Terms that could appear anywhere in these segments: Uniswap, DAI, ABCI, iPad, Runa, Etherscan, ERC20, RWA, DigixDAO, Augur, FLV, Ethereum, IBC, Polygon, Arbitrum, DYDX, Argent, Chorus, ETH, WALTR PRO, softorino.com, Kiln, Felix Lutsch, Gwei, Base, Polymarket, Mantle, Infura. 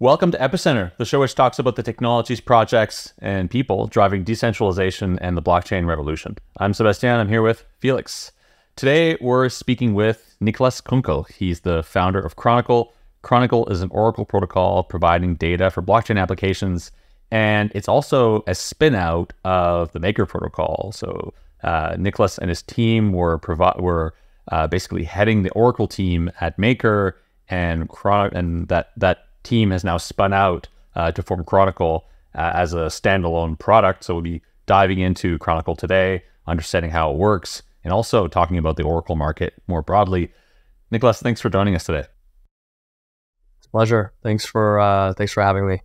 Welcome to Epicenter, the show which talks about the technologies, projects, and people driving decentralization and the blockchain revolution. I'm Sebastien. I'm here with Felix. Today, we're speaking with Niklas Kunkel. He's the founder of Chronicle. Chronicle is an Oracle protocol providing data for blockchain applications, and it's also a spin-out of the Maker protocol. So Niklas and his team were basically heading the Oracle team at Maker, and that team has now spun out to form Chronicle as a standalone product. So we'll be diving into Chronicle today, understanding how it works, and also talking about the Oracle market more broadly. Niklas, thanks for joining us today. It's a pleasure. Thanks for having me.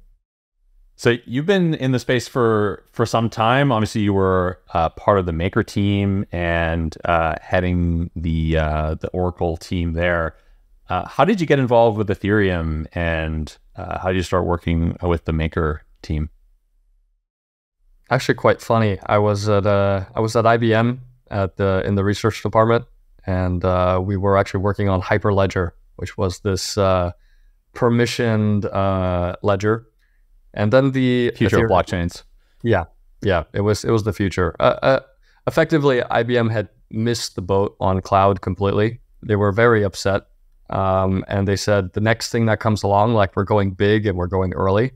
So you've been in the space for some time. Obviously, you were part of the Maker team and heading the Oracle team there. How did you get involved with Ethereum, and how did you start working with the Maker team? Actually, quite funny. I was at IBM in the research department, and we were actually working on Hyperledger, which was this permissioned ledger, and then the future of blockchains. Yeah, it was the future. Effectively, IBM had missed the boat on cloud completely. They were very upset. And they said, the next thing that comes along, like, we're going big and we're going early.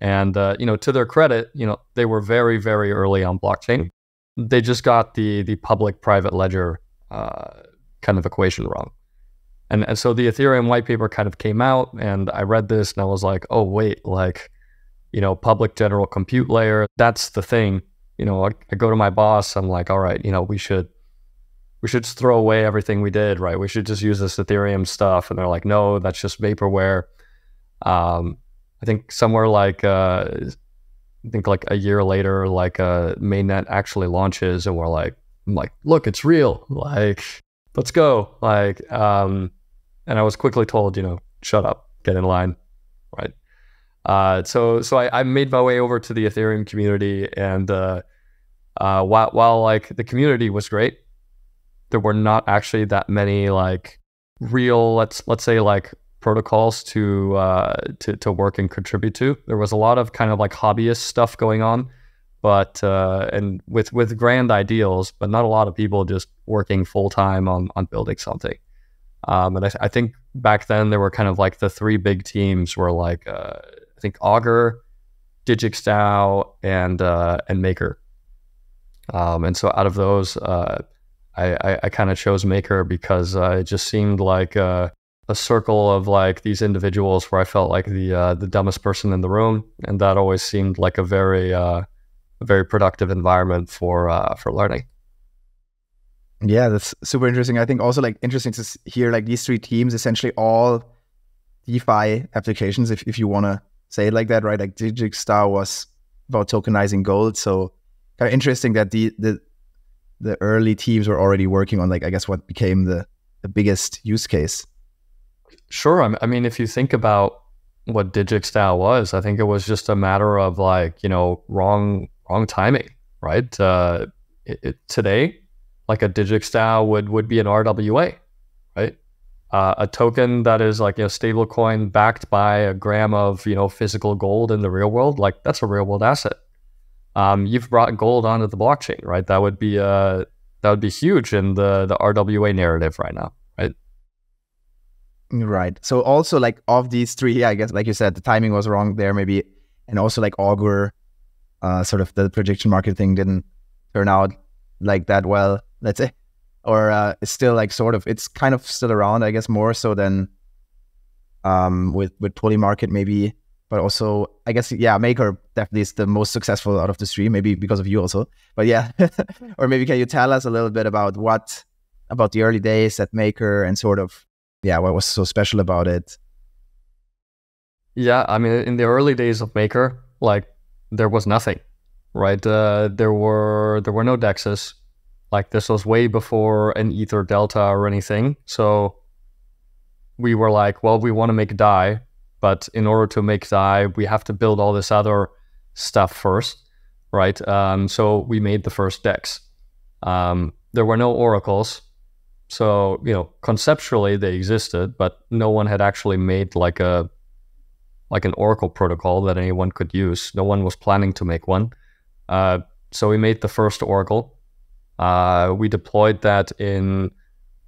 And, to their credit, they were very, very early on blockchain. They just got the public-private ledger kind of equation wrong. And so the Ethereum white paper kind of came out, and I read this and I was like, oh, wait, public general compute layer, that's the thing. I go to my boss, I'm like, all right, we should just throw away everything we did, right? We should just use this Ethereum stuff. And they're like, no, that's just vaporware. I think somewhere like a year later, mainnet actually launches, and I'm like, look, it's real. Let's go. And I was quickly told, shut up, get in line, right? So I made my way over to the Ethereum community, and while the community was great, there were not actually that many real let's say protocols to work and contribute to. There was a lot of kind of hobbyist stuff going on, but and with grand ideals, but not a lot of people just working full time on building something. And I think back then there were kind of the three big teams were I think Augur, DigixDAO, and Maker. And so out of those, I kind of chose Maker because it just seemed like a circle of these individuals where I felt like the dumbest person in the room, and that always seemed like a very productive environment for learning. Yeah, that's super interesting. I think also interesting to hear these three teams essentially all DeFi applications, if you want to say it like that, right? DigixDAO was about tokenizing gold, so kind of interesting that the early teams were already working on, I guess, what became the biggest use case. Sure. I mean, if you think about what DigixDAO was, I think it was just a matter of wrong timing, right? Today, a DigixDAO would be an RWA, right? A token that is stablecoin backed by a gram of physical gold in the real world, that's a real world asset. You've brought gold onto the blockchain, right? That would be huge in the RWA narrative right now, right? Right. So also of these three, yeah, I guess you said, the timing was wrong there maybe, and also Augur, sort of the prediction market thing didn't turn out that well, let's say, or it's still it's kind of still around, I guess, more so than with Polymarket maybe. But also, I guess, yeah, Maker definitely is the most successful out of the three, maybe because of you also. But yeah, or maybe can you tell us a little bit about about the early days at Maker and what was so special about it? Yeah, I mean, in the early days of Maker, there was nothing, right? There were no DEXs. This was way before an ETH or Delta or anything. So we were well, we want to make DAI. But in order to make DAI, we have to build all this other stuff first, right? So we made the first DEX. There were no oracles. So, conceptually they existed, but no one had actually made like an Oracle protocol that anyone could use. No one was planning to make one. So we made the first Oracle. We deployed that in,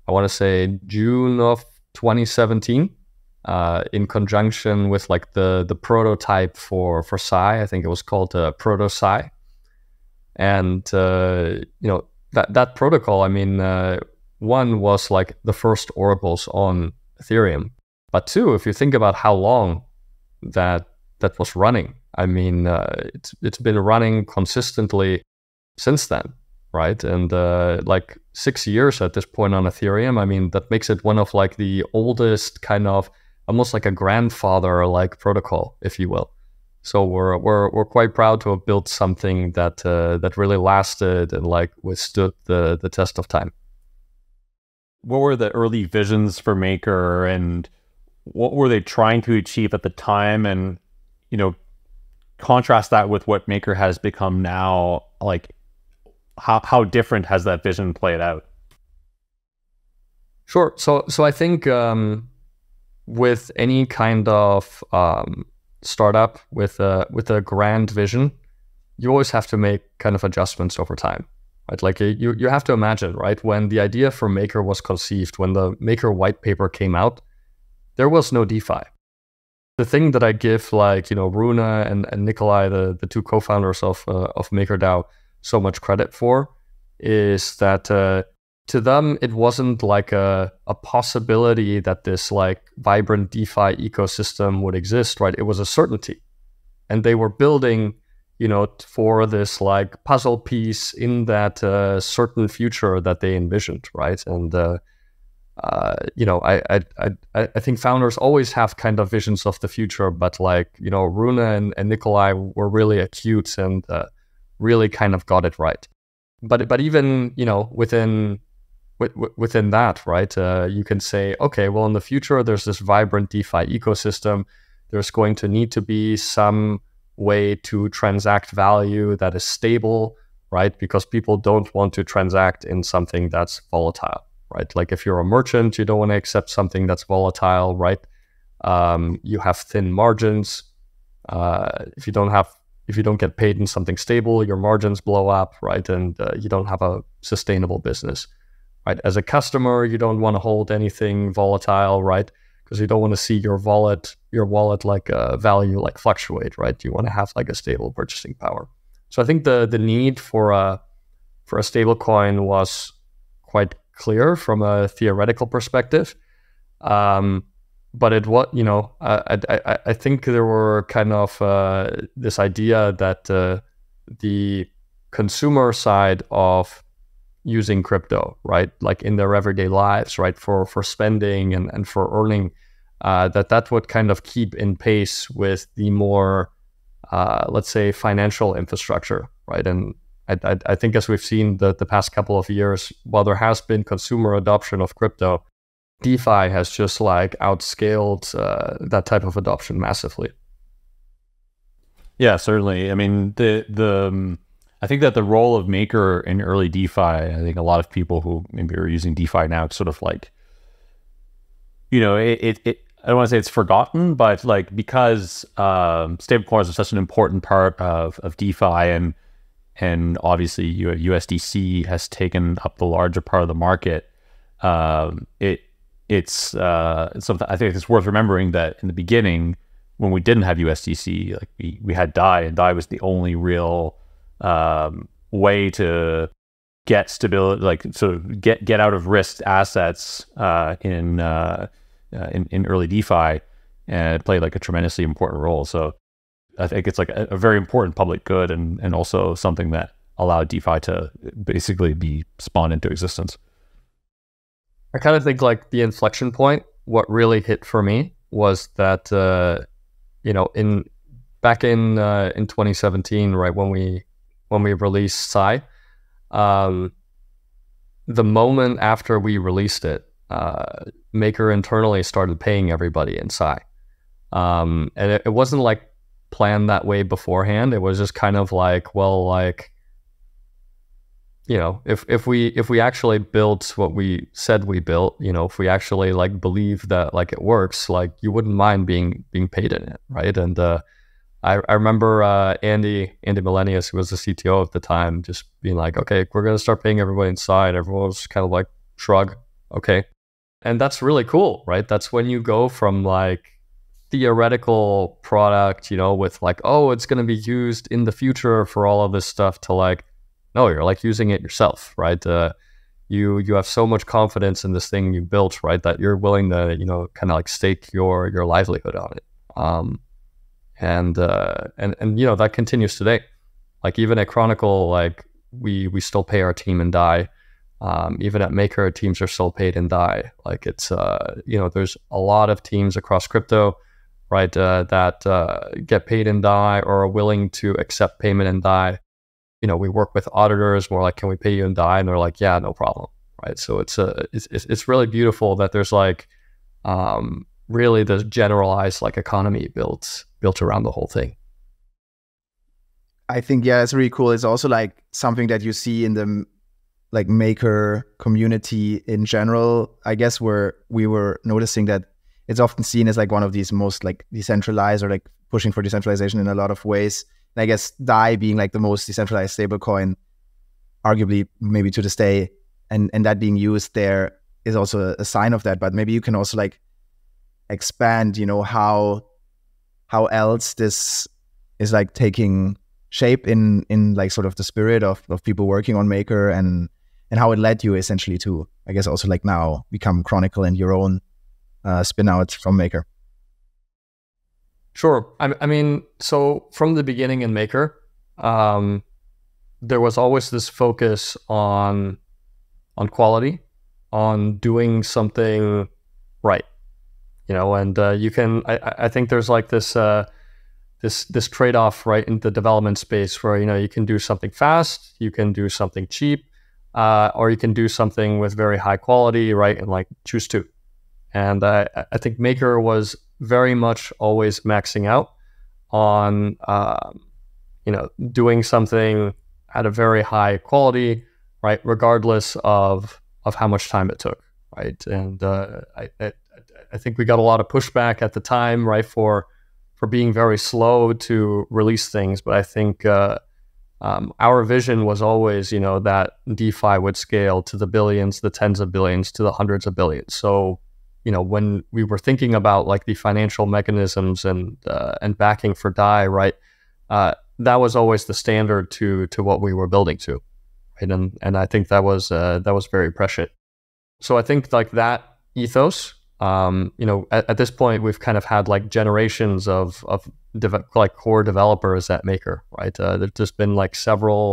I want to say, June of 2017, in conjunction with like the prototype for Sai. I think it was called Proto Sai. And, you know, that protocol, I mean, one was like the first oracles on Ethereum. But two, if you think about how long that was running, I mean, it's been running consistently since then, right? And like 6 years at this point on Ethereum. I mean, that makes it one of like the oldest, kind of almost like a grandfather like protocol, if you will. So we're quite proud to have built something that that really lasted and like withstood the test of time. What were the early visions for Maker, and what were they trying to achieve at the time? And, you know, contrast that with what Maker has become now. Like, how different has that vision played out? Sure. So I think with any kind of startup with a grand vision, you always have to make kind of adjustments over time, right? Like you have to imagine, right? When the idea for Maker was conceived, when the Maker white paper came out, there was no DeFi. The thing that I give, like, you know, Runa and Nikolai, the two co-founders of MakerDAO, so much credit for, is that to them, it wasn't like a possibility that this like vibrant DeFi ecosystem would exist, right? It was a certainty. And they were building, you know, for this like puzzle piece in that certain future that they envisioned, right? And, you know, I think founders always have kind of visions of the future, but like, you know, Runa and Nikolai were really acute and really kind of got it right. But even, you know, within that, right, you can say, okay, well, in the future, there's this vibrant DeFi ecosystem. There's going to need to be some way to transact value that is stable, right? Because people don't want to transact in something that's volatile, right? Like if you're a merchant, you don't want to accept something that's volatile, right? You have thin margins. If you don't get paid in something stable, your margins blow up, right? And you don't have a sustainable business, right? As a customer, you don't want to hold anything volatile, right? Because you don't want to see your wallet like value like fluctuate, right? You want to have like a stable purchasing power. So I think the need for a stable coin was quite clear from a theoretical perspective, but it was, you know, I think there were kind of this idea that the consumer side of using crypto, right, like in their everyday lives, right, for spending and for earning, that would kind of keep in pace with the more, let's say, financial infrastructure, right? And I think as we've seen the past couple of years, while there has been consumer adoption of crypto, DeFi has just like outscaled that type of adoption massively. Yeah, certainly. I mean, I think that the role of Maker in early DeFi, I think a lot of people who maybe are using DeFi now, it's sort of like, you know, I don't want to say it's forgotten, but like because stablecoins are such an important part of DeFi, and obviously USDC has taken up the larger part of the market. It's something I think it's worth remembering that in the beginning, when we didn't have USDC, like we had DAI, and DAI was the only real way to get stability, like sort of get out of risked assets in early DeFi, and it played like a tremendously important role. So I think it's like a very important public good, and also something that allowed DeFi to basically be spawned into existence. I kind of think like the inflection point, what really hit for me was that, you know, back in 2017, right, when we released Sai, the moment after we released it, Maker internally started paying everybody in Sai. And it wasn't like planned that way beforehand. It was just kind of like, well, like, you know, if we actually built what we said we built, you know, if we actually like believe that like it works, like you wouldn't mind being paid in it, right? And I remember Andy Millennius, who was the CTO at the time, just being like, okay, we're gonna start paying everybody inside. Everyone was kind of like shrug, okay, and that's really cool, right? That's when you go from like theoretical product, you know, with like, oh, it's gonna be used in the future for all of this stuff, to like, no, you're like using it yourself, right? You have so much confidence in this thing you built, right, that you're willing to, you know, kind of like stake your livelihood on it. And you know, that continues today. Like even at Chronicle, like we still pay our team in DAI. Even at Maker, teams are still paid in DAI. Like it's, you know, there's a lot of teams across crypto, right, that get paid in DAI or are willing to accept payment in DAI. You know, we work with auditors. We're like, can we pay you in DAI? And they're like, yeah, no problem, right? So it's really beautiful that there's like really this generalized like economy built around the whole thing. I think, yeah, that's really cool. It's also like something that you see in the like Maker community in general. I guess where we were noticing that it's often seen as like one of these most like decentralized or like pushing for decentralization in a lot of ways. And I guess DAI being like the most decentralized stablecoin, arguably maybe to this day, and that being used there is also a sign of that. But maybe you can also like expand, you know, how else this is like taking shape in like sort of the spirit of people working on Maker and how it led you essentially to, I guess, also like now become Chronicle and your own spin out from Maker. Sure. I mean, so from the beginning in Maker, there was always this focus on quality, on doing something right, you know. And you can, I think there's like this this trade-off, right, in the development space where, you know, you can do something fast, you can do something cheap, or you can do something with very high quality, right, and like choose two. And I think Maker was very much always maxing out on, you know, doing something at a very high quality, right, regardless of how much time it took, right? And I think we got a lot of pushback at the time, right, for being very slow to release things. But I think our vision was always, you know, that DeFi would scale to the billions, the tens of billions, to the hundreds of billions. So, you know, when we were thinking about like the financial mechanisms and backing for DAI, right, that was always the standard to what we were building to, right? And I think that was very prescient. So I think like that ethos, you know, at this point we've kind of had like generations of core developers at Maker, right? There's just been like several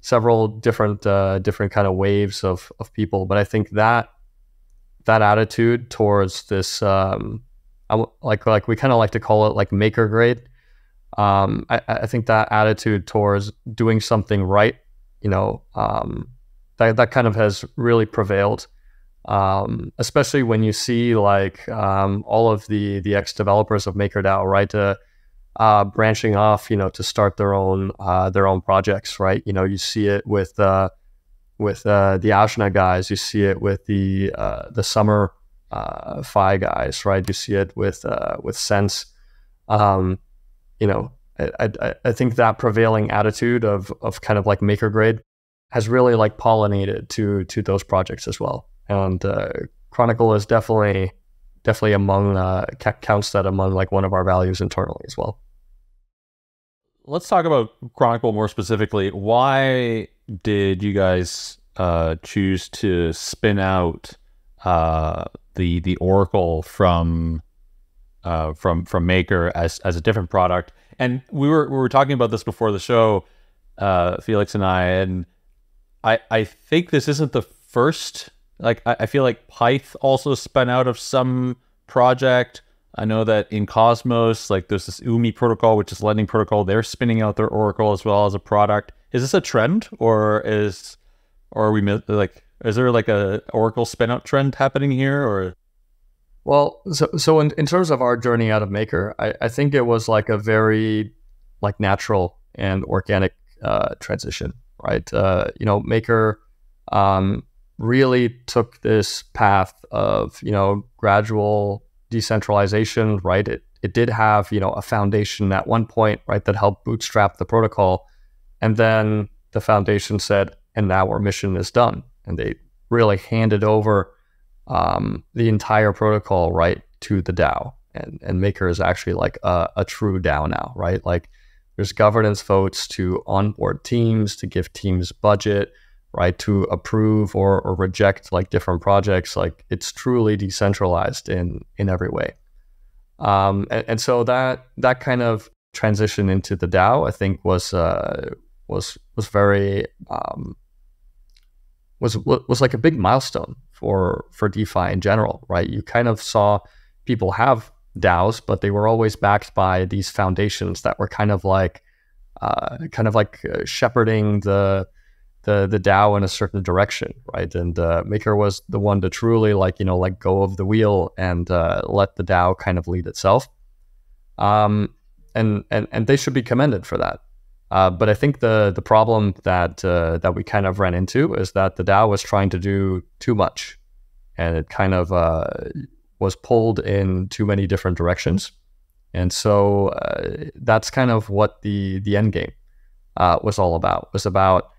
different kind of waves of people, but I think that attitude towards this, like we kind of like to call it like Maker grade. I think that attitude towards doing something right, you know, that kind of has really prevailed, especially when you see like all of the ex-developers of MakerDAO, right, branching off, you know, to start their own projects, right? You know, you see it with the Ajna guys, you see it with the Summer Fi guys, right? You see it with Sense. You know, I think that prevailing attitude of kind of like Maker grade has really like pollinated to those projects as well. And Chronicle is definitely among counts that among like one of our values internally as well. Let's talk about Chronicle more specifically. Why did you guys choose to spin out the Oracle from Maker as a different product? And we were talking about this before the show, Felix and I. And I think this isn't the first. Like I feel like Pyth also spun out of some project. I know that in Cosmos, like there's this UMI protocol, which is lending protocol. They're spinning out their Oracle as well as a product. Is this a trend, or are we like, is there like a Oracle spin out trend happening here? Or well, so in terms of our journey out of Maker, I think it was like a very like natural and organic transition, right? You know, Maker really took this path of, you know, gradual decentralization, right? It did have, you know, a foundation at one point, right, that helped bootstrap the protocol. And then the foundation said, and now our mission is done. And they really handed over the entire protocol, right, to the DAO. And Maker is actually like a true DAO now, right? Like there's governance votes to onboard teams, to give teams budget, right, to approve or reject like different projects. Like it's truly decentralized in every way. And so that kind of transition into the DAO, I think, was very was like a big milestone for DeFi in general, right? You kind of saw people have DAOs, but they were always backed by these foundations that were kind of like shepherding the DAO in a certain direction, right? And Maker was the one to truly let go of the wheel and let the DAO kind of lead itself. And they should be commended for that. But I think the problem that we kind of ran into is that the DAO was trying to do too much, and it kind of was pulled in too many different directions. And so that's kind of what the end game was all about. It was about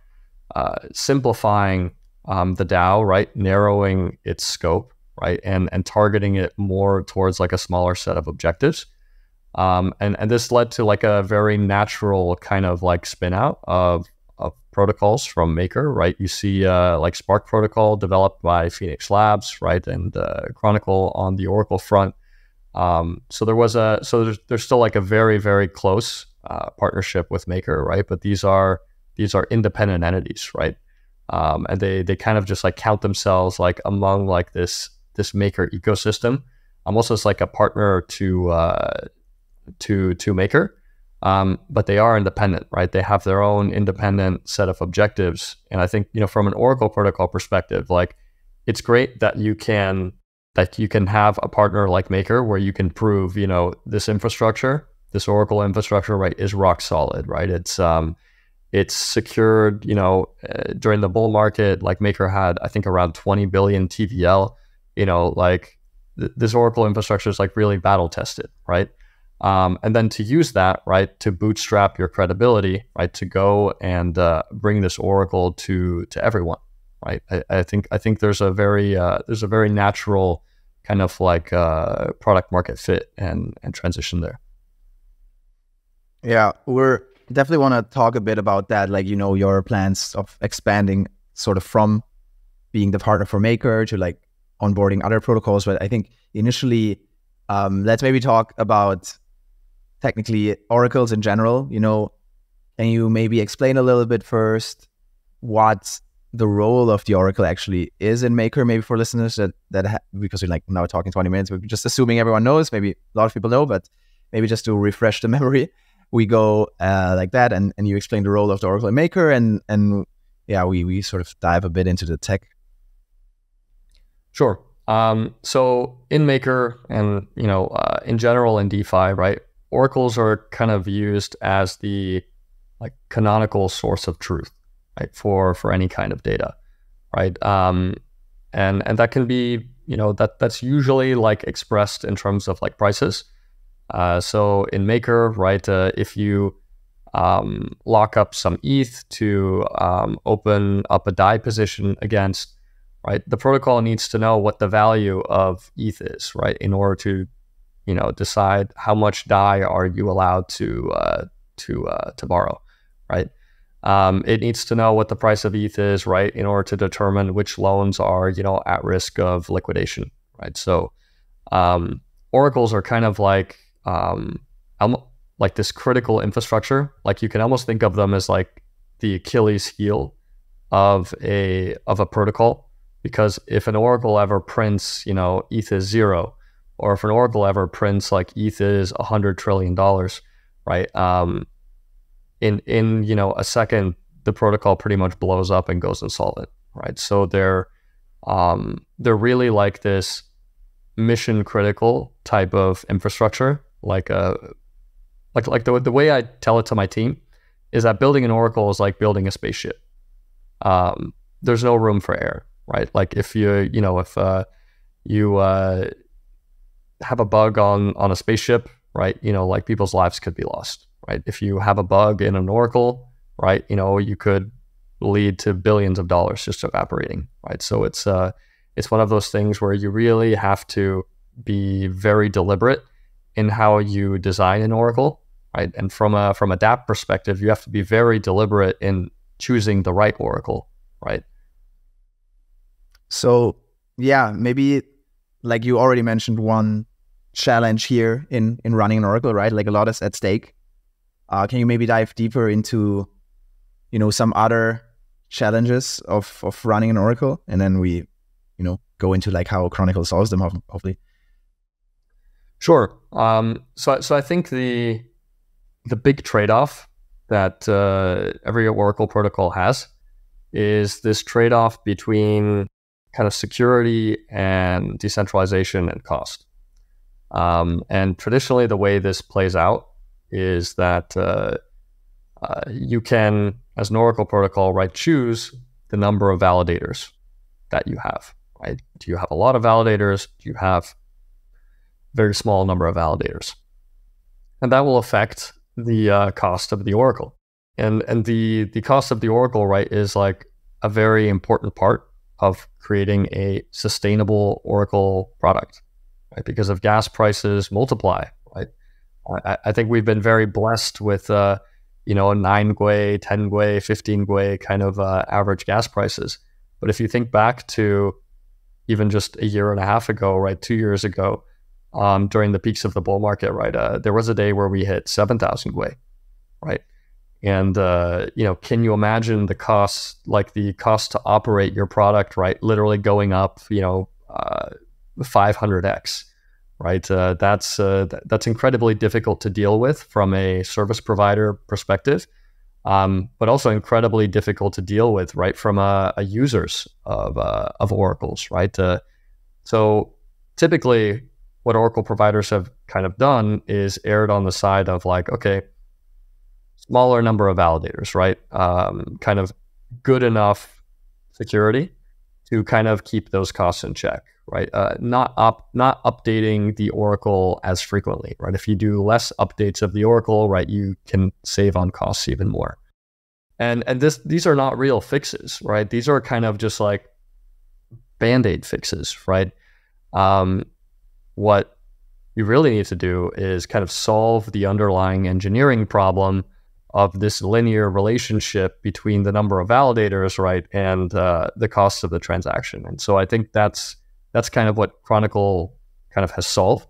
simplifying the DAO, right? Narrowing its scope, right? And targeting it more towards like a smaller set of objectives. And this led to like a very natural kind of like spin out of protocols from Maker, right? You see like Spark protocol developed by Phoenix Labs, right? And Chronicle on the Oracle front. So there's still like a very, very close partnership with Maker, right? But these are independent entities, right? And they kind of just like count themselves like among like this Maker ecosystem, almost as like a partner to Maker, but they are independent, right? They have their own independent set of objectives. And I think, you know, from an Oracle protocol perspective, like it's great that you can have a partner like Maker where you can prove, you know, this infrastructure, this Oracle infrastructure, right, is rock solid, right? It's secured, you know, during the bull market, like Maker had, I think, around 20 billion TVL, you know, like this Oracle infrastructure is like really battle tested, right? And then to use that, right, to bootstrap your credibility, right, to go and bring this Oracle to everyone, right? I think there's a very natural kind of like product market fit and transition there. Yeah, we're definitely want to talk a bit about that, like, you know, your plans of expanding sort of from being the partner for Maker to like onboarding other protocols. But I think initially, let's maybe talk about technically oracles in general. You know, can you maybe explain a little bit first what the role of the oracle actually is in Maker, maybe for listeners that because we're like now talking 20 minutes, we're just assuming everyone knows, maybe a lot of people know, but maybe just to refresh the memory, we go like that and you explain the role of the oracle in Maker and yeah, we sort of dive a bit into the tech. Sure. So in Maker and, you know, in general in DeFi, right, oracles are kind of used as the like canonical source of truth, right, for any kind of data, right? And that can be, you know, that's usually like expressed in terms of like prices. So in Maker, right, if you lock up some ETH to open up a DAI position against, right, the protocol needs to know what the value of ETH is, right, in order to, you know, decide how much DAI are you allowed to borrow, right? It needs to know what the price of ETH is, right, in order to determine which loans are, you know, at risk of liquidation, right? So oracles are kind of like this critical infrastructure. Like you can almost think of them as like the Achilles heel of a protocol. Because if an oracle ever prints, you know, ETH is zero, or if an oracle ever prints like ETH is $100 trillion, right? In you know a second, the protocol pretty much blows up and goes insolvent, right? So they're really like this mission critical type of infrastructure. Like the way I tell it to my team is that building an oracle is like building a spaceship, there's no room for error, right? Like if you, you know, if you have a bug on a spaceship, right? You know, like people's lives could be lost, right? If you have a bug in an oracle, right? You know, you could lead to billions of dollars just evaporating, right? So it's one of those things where you really have to be very deliberate in how you design an oracle, right? And from a dApp perspective, you have to be very deliberate in choosing the right oracle, right? So yeah, maybe like you already mentioned one challenge here in running an oracle, right? Like a lot is at stake. Can you maybe dive deeper into, you know, some other challenges of running an oracle, and then we, you know, go into like how Chronicle solves them, hopefully. Sure. So I think the big trade-off that every oracle protocol has is this trade-off between kind of security and decentralization and cost. And traditionally, the way this plays out is that you can, as an oracle protocol, right, choose the number of validators that you have. Right? Do you have a lot of validators? Do you have very small number of validators? And that will affect the cost of the oracle. And the cost of the oracle, right, is like a very important part of creating a sustainable oracle product, right? Because if gas prices multiply, right, I think we've been very blessed with, you know, 9 Gwei, 10 Gwei, 15 Gwei kind of average gas prices. But if you think back to even just a year and a half ago, right, 2 years ago, during the peaks of the bull market, right, there was a day where we hit 7,000 Gwei, right? And, you know, can you imagine the costs, like the cost to operate your product, right, literally going up, you know, 500x, right? That's incredibly difficult to deal with from a service provider perspective, but also incredibly difficult to deal with, right, from a users of oracles, right? So typically what oracle providers have kind of done is erred on the side of like, okay, smaller number of validators, right? Kind of good enough security to kind of keep those costs in check, right? Not updating the oracle as frequently, right? If you do less updates of the oracle, right, you can save on costs even more. And these are not real fixes, right? These are kind of just like Band-Aid fixes, right? What you really need to do is kind of solve the underlying engineering problem of this linear relationship between the number of validators, right, and the cost of the transaction. And so I think that's kind of what Chronicle kind of has solved.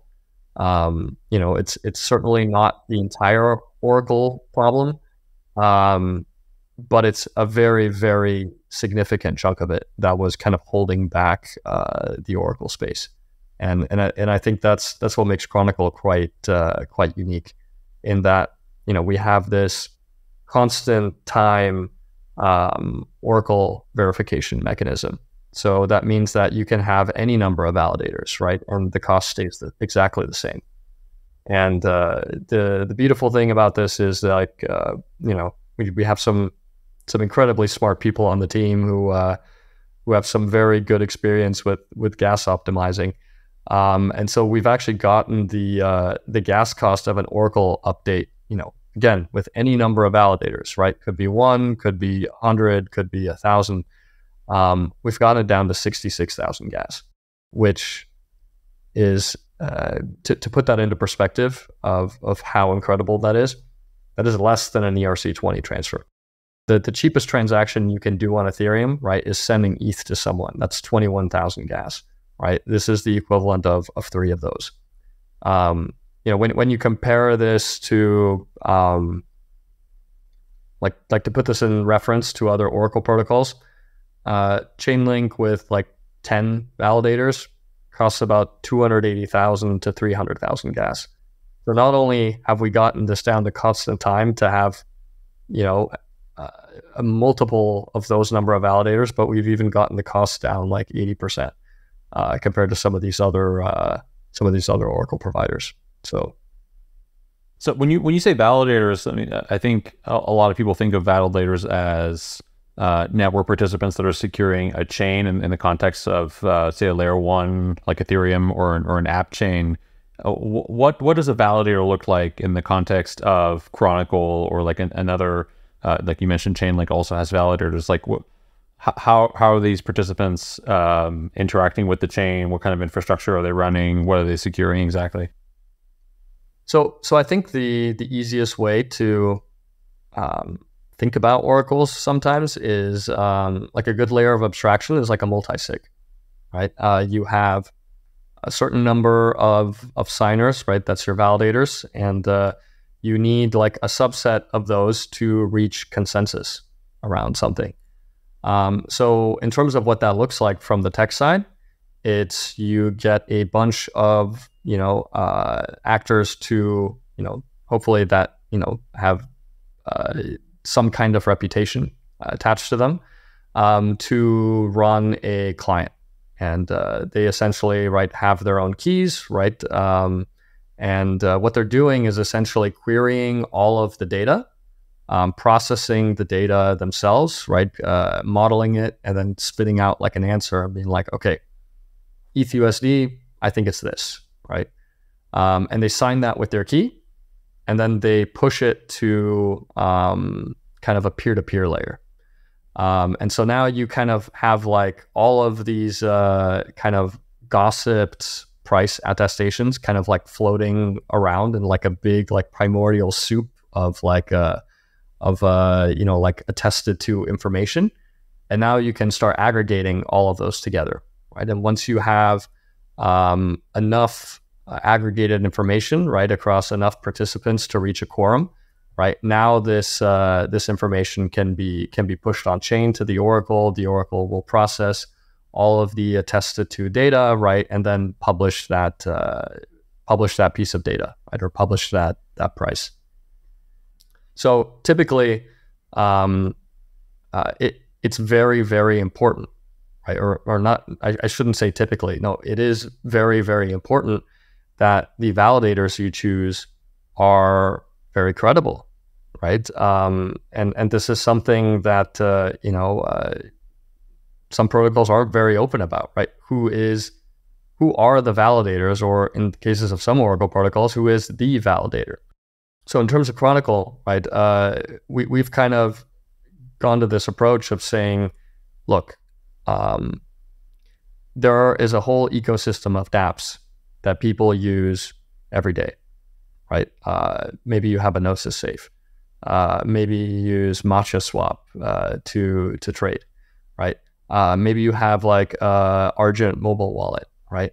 You know, it's certainly not the entire oracle problem, but it's a very, very significant chunk of it that was kind of holding back the oracle space. And I think that's what makes Chronicle quite unique, in that, you know, we have this constant time oracle verification mechanism. So that means that you can have any number of validators, right? And the cost stays exactly the same. And the beautiful thing about this is, like, you know, we have some incredibly smart people on the team who have some very good experience with gas optimizing. And so we've actually gotten the gas cost of an oracle update, you know, again, with any number of validators, right? Could be 1, could be 100, could be 1,000. We've gotten it down to 66,000 gas, which is, to put that into perspective of how incredible that is less than an ERC20 transfer. The cheapest transaction you can do on Ethereum, right, is sending ETH to someone. That's 21,000 gas, right? This is the equivalent of 3 of those. You know, when you compare this to, like to put this in reference to other oracle protocols, Chainlink with like 10 validators costs about 280,000 to 300,000 gas. So not only have we gotten this down to constant time to have, you know, a multiple of those number of validators, but we've even gotten the cost down like 80% compared to some of these other oracle providers. So when you say validators, I mean, I think a lot of people think of validators as network participants that are securing a chain in the context of, say, a layer one, like Ethereum or an app chain, what does a validator look like in the context of Chronicle or like another, like you mentioned, Chainlink also has validators. Like how are these participants interacting with the chain? What kind of infrastructure are they running? What are they securing exactly? So I think the easiest way to think about oracles sometimes is like a good layer of abstraction is like a multi-sig, right? You have a certain number of signers, right? That's your validators. And you need like a subset of those to reach consensus around something. So in terms of what that looks like from the tech side, it's you get a bunch of, actors to, hopefully that, have some kind of reputation attached to them to run a client. And they essentially, right, have their own keys, right? What they're doing is essentially querying all of the data, processing the data themselves, right? Modeling it and then spitting out like an answer and being like, okay, ETHUSD, I think it's this, right? And they sign that with their key and then they push it to kind of a peer-to-peer layer. And so now you kind of have like all of these kind of gossiped price attestations kind of like floating around in like a big like primordial soup of like like attested to information. And now you can start aggregating all of those together, right? And once you have enough aggregated information, right, across enough participants to reach a quorum, right now, this this information can be pushed on chain to the oracle. The oracle will process all of the attested to data, right, and then publish that piece of data, right, or publish that price. So typically, it's very, very important, right, or not. I shouldn't say typically. No, it is very, very important that the validators you choose are very credible. Right, and this is something that some protocols aren't very open about. Right, who are the validators, or in cases of some Oracle protocols, who is the validator? So in terms of Chronicle, right, we've kind of gone to this approach of saying, look, there is a whole ecosystem of dApps that people use every day. Right, maybe you have a Gnosis safe. Maybe you use Matcha Swap to trade, right? Maybe you have like Argent mobile wallet, right?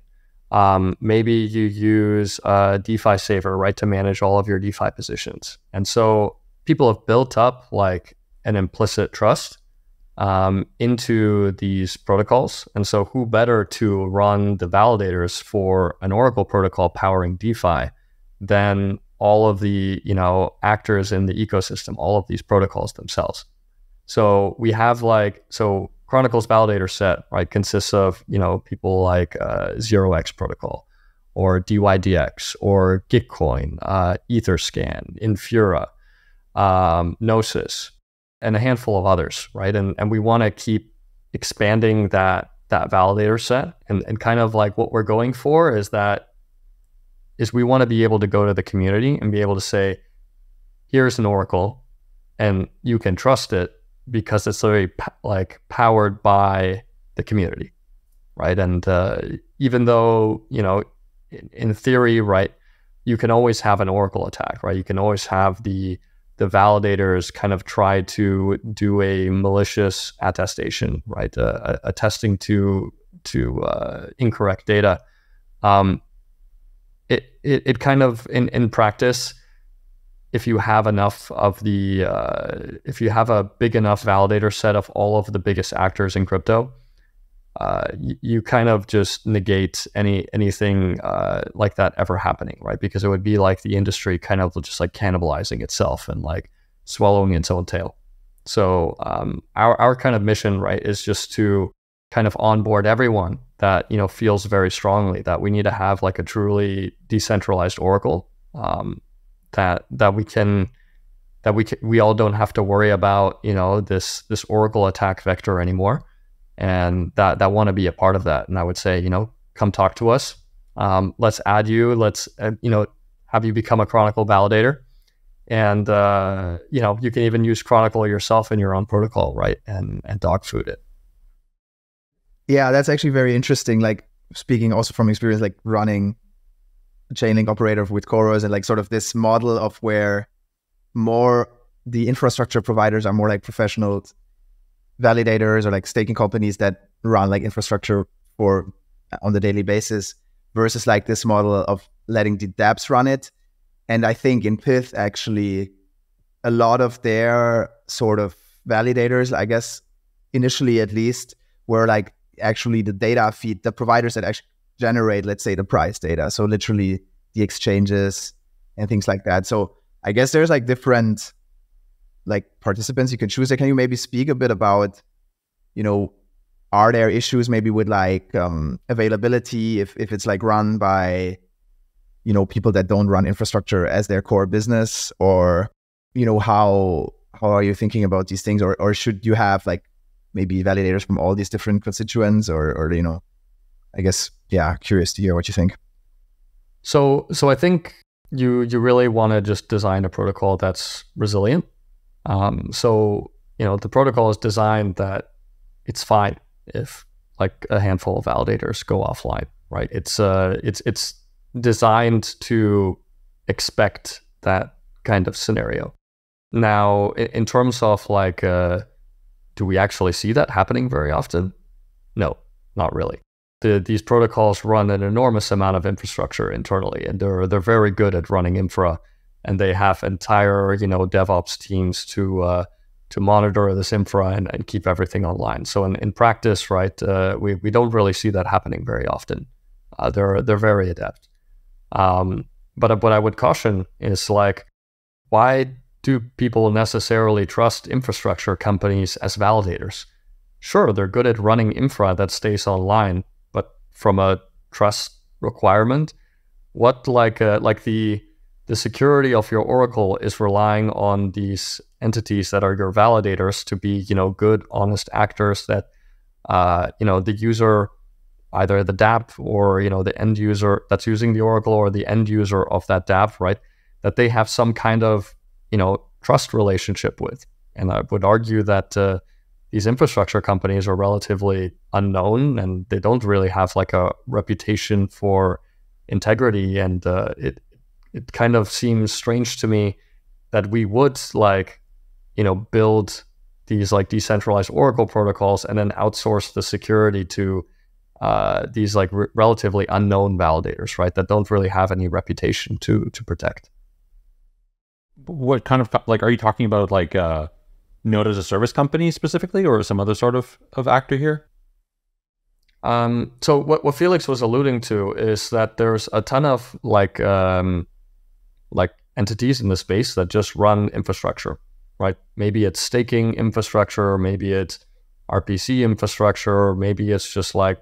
Maybe you use DeFi Saver, right, to manage all of your DeFi positions. And so people have built up like an implicit trust into these protocols. And so who better to run the validators for an Oracle protocol powering DeFi than all of the actors in the ecosystem, all of these protocols themselves. So we have like, so Chronicle's validator set, right, consists of people like 0x protocol or DYDX or Gitcoin, Etherscan, Infura, Gnosis, and a handful of others, right? And we want to keep expanding that validator set, and kind of like what we're going for is that we want to be able to go to the community and be able to say, here's an oracle and you can trust it because it's very powered by the community, right? And even though, in theory, right, you can always have an oracle attack, right? You can always have the validators kind of try to do a malicious attestation, right? Attesting to incorrect data. It kind of, in practice, if you have enough of the, if you have a big enough validator set of all of the biggest actors in crypto, you kind of just negate anything like that ever happening, right? Because it would be like the industry kind of just like cannibalizing itself and like swallowing its own tail. So our kind of mission, right, is just to kind of onboard everyone that feels very strongly that we need to have like a truly decentralized oracle that we can that we all don't have to worry about, you know, this Oracle attack vector anymore, and that want to be a part of that. And I would say, you know, come talk to us. Let's add you. Let's you know, have you become a Chronicle validator, and you know, you can even use Chronicle yourself in your own protocol, right? And dog food it. Yeah, that's actually very interesting. Like, speaking also from experience, like running Chainlink operator with Koros, and like sort of this model of where more the infrastructure providers are more like professional validators or like staking companies that run like infrastructure for on the daily basis, versus like this model of letting the dApps run it. And I think in Pith, actually, a lot of their sort of validators, I guess, initially at least, were like actually the data feed, the providers that actually generate, let's say, the price data. So literally the exchanges and things like that. So I guess there's like different like participants you can choose. Like, can you maybe speak a bit about, you know, are there issues maybe with like availability if it's like run by, you know, people that don't run infrastructure as their core business? Or, you know, how are you thinking about these things? Or should you have like maybe validators from all these different constituents? Or you know, I guess, yeah, curious to hear what you think. So I think you really want to just design a protocol that's resilient. So, you know, the protocol is designed that it's fine if like a handful of validators go offline, right? It's designed to expect that kind of scenario. Now, in terms of like, do we actually see that happening very often? No, not really. These protocols run an enormous amount of infrastructure internally, and they're very good at running infra, and they have entire, you know, DevOps teams to monitor this infra and keep everything online. So in practice, right, we don't really see that happening very often. They're very adept. But what I would caution is like, why do people necessarily trust infrastructure companies as validators? Sure, they're good at running infra that stays online. From a trust requirement, what like the security of your Oracle is relying on these entities that are your validators to be, you know, good, honest actors that, you know, the user, either the dApp or, you know, the end user that's using the Oracle or the end user of that dApp, right? That they have some kind of, you know, trust relationship with. And I would argue that, these infrastructure companies are relatively unknown, and they don't really have like a reputation for integrity. And it kind of seems strange to me that we would like, you know, build these like decentralized Oracle protocols and then outsource the security to these like relatively unknown validators, right? That don't really have any reputation to protect. What kind of like are you talking about? Like Node as a service company specifically, or some other sort of actor here? So what Felix was alluding to is that there's a ton of like entities in the space that just run infrastructure, right? Maybe it's staking infrastructure, maybe it's RPC infrastructure, maybe it's just like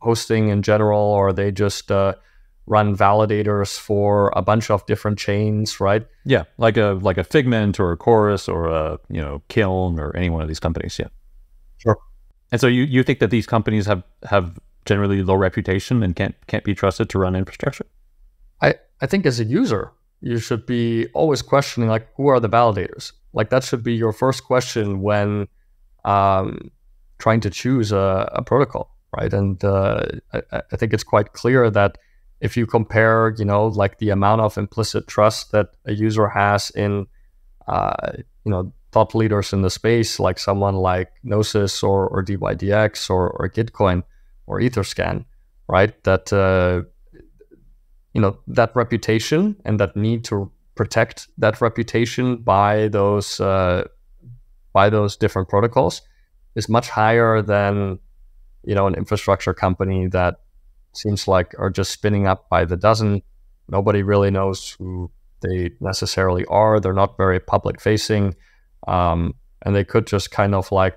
hosting in general, or they just run validators for a bunch of different chains, right? Yeah, like a Figment or a Chorus or a, you know, Kiln or any one of these companies. Yeah, sure. And so you think that these companies have generally low reputation and can't be trusted to run infrastructure? I think as a user, you should be always questioning like, who are the validators? Like that should be your first question when trying to choose a protocol, right? And I think it's quite clear that if you compare, you know, like the amount of implicit trust that a user has in, you know, top leaders in the space, like someone like Gnosis or DYDX or Gitcoin or Etherscan, right? That, you know, that reputation and that need to protect that reputation by those different protocols is much higher than, you know, an infrastructure company that seems like are just spinning up by the dozen. Nobody really knows who they necessarily are. They're not very public facing. And they could just kind of like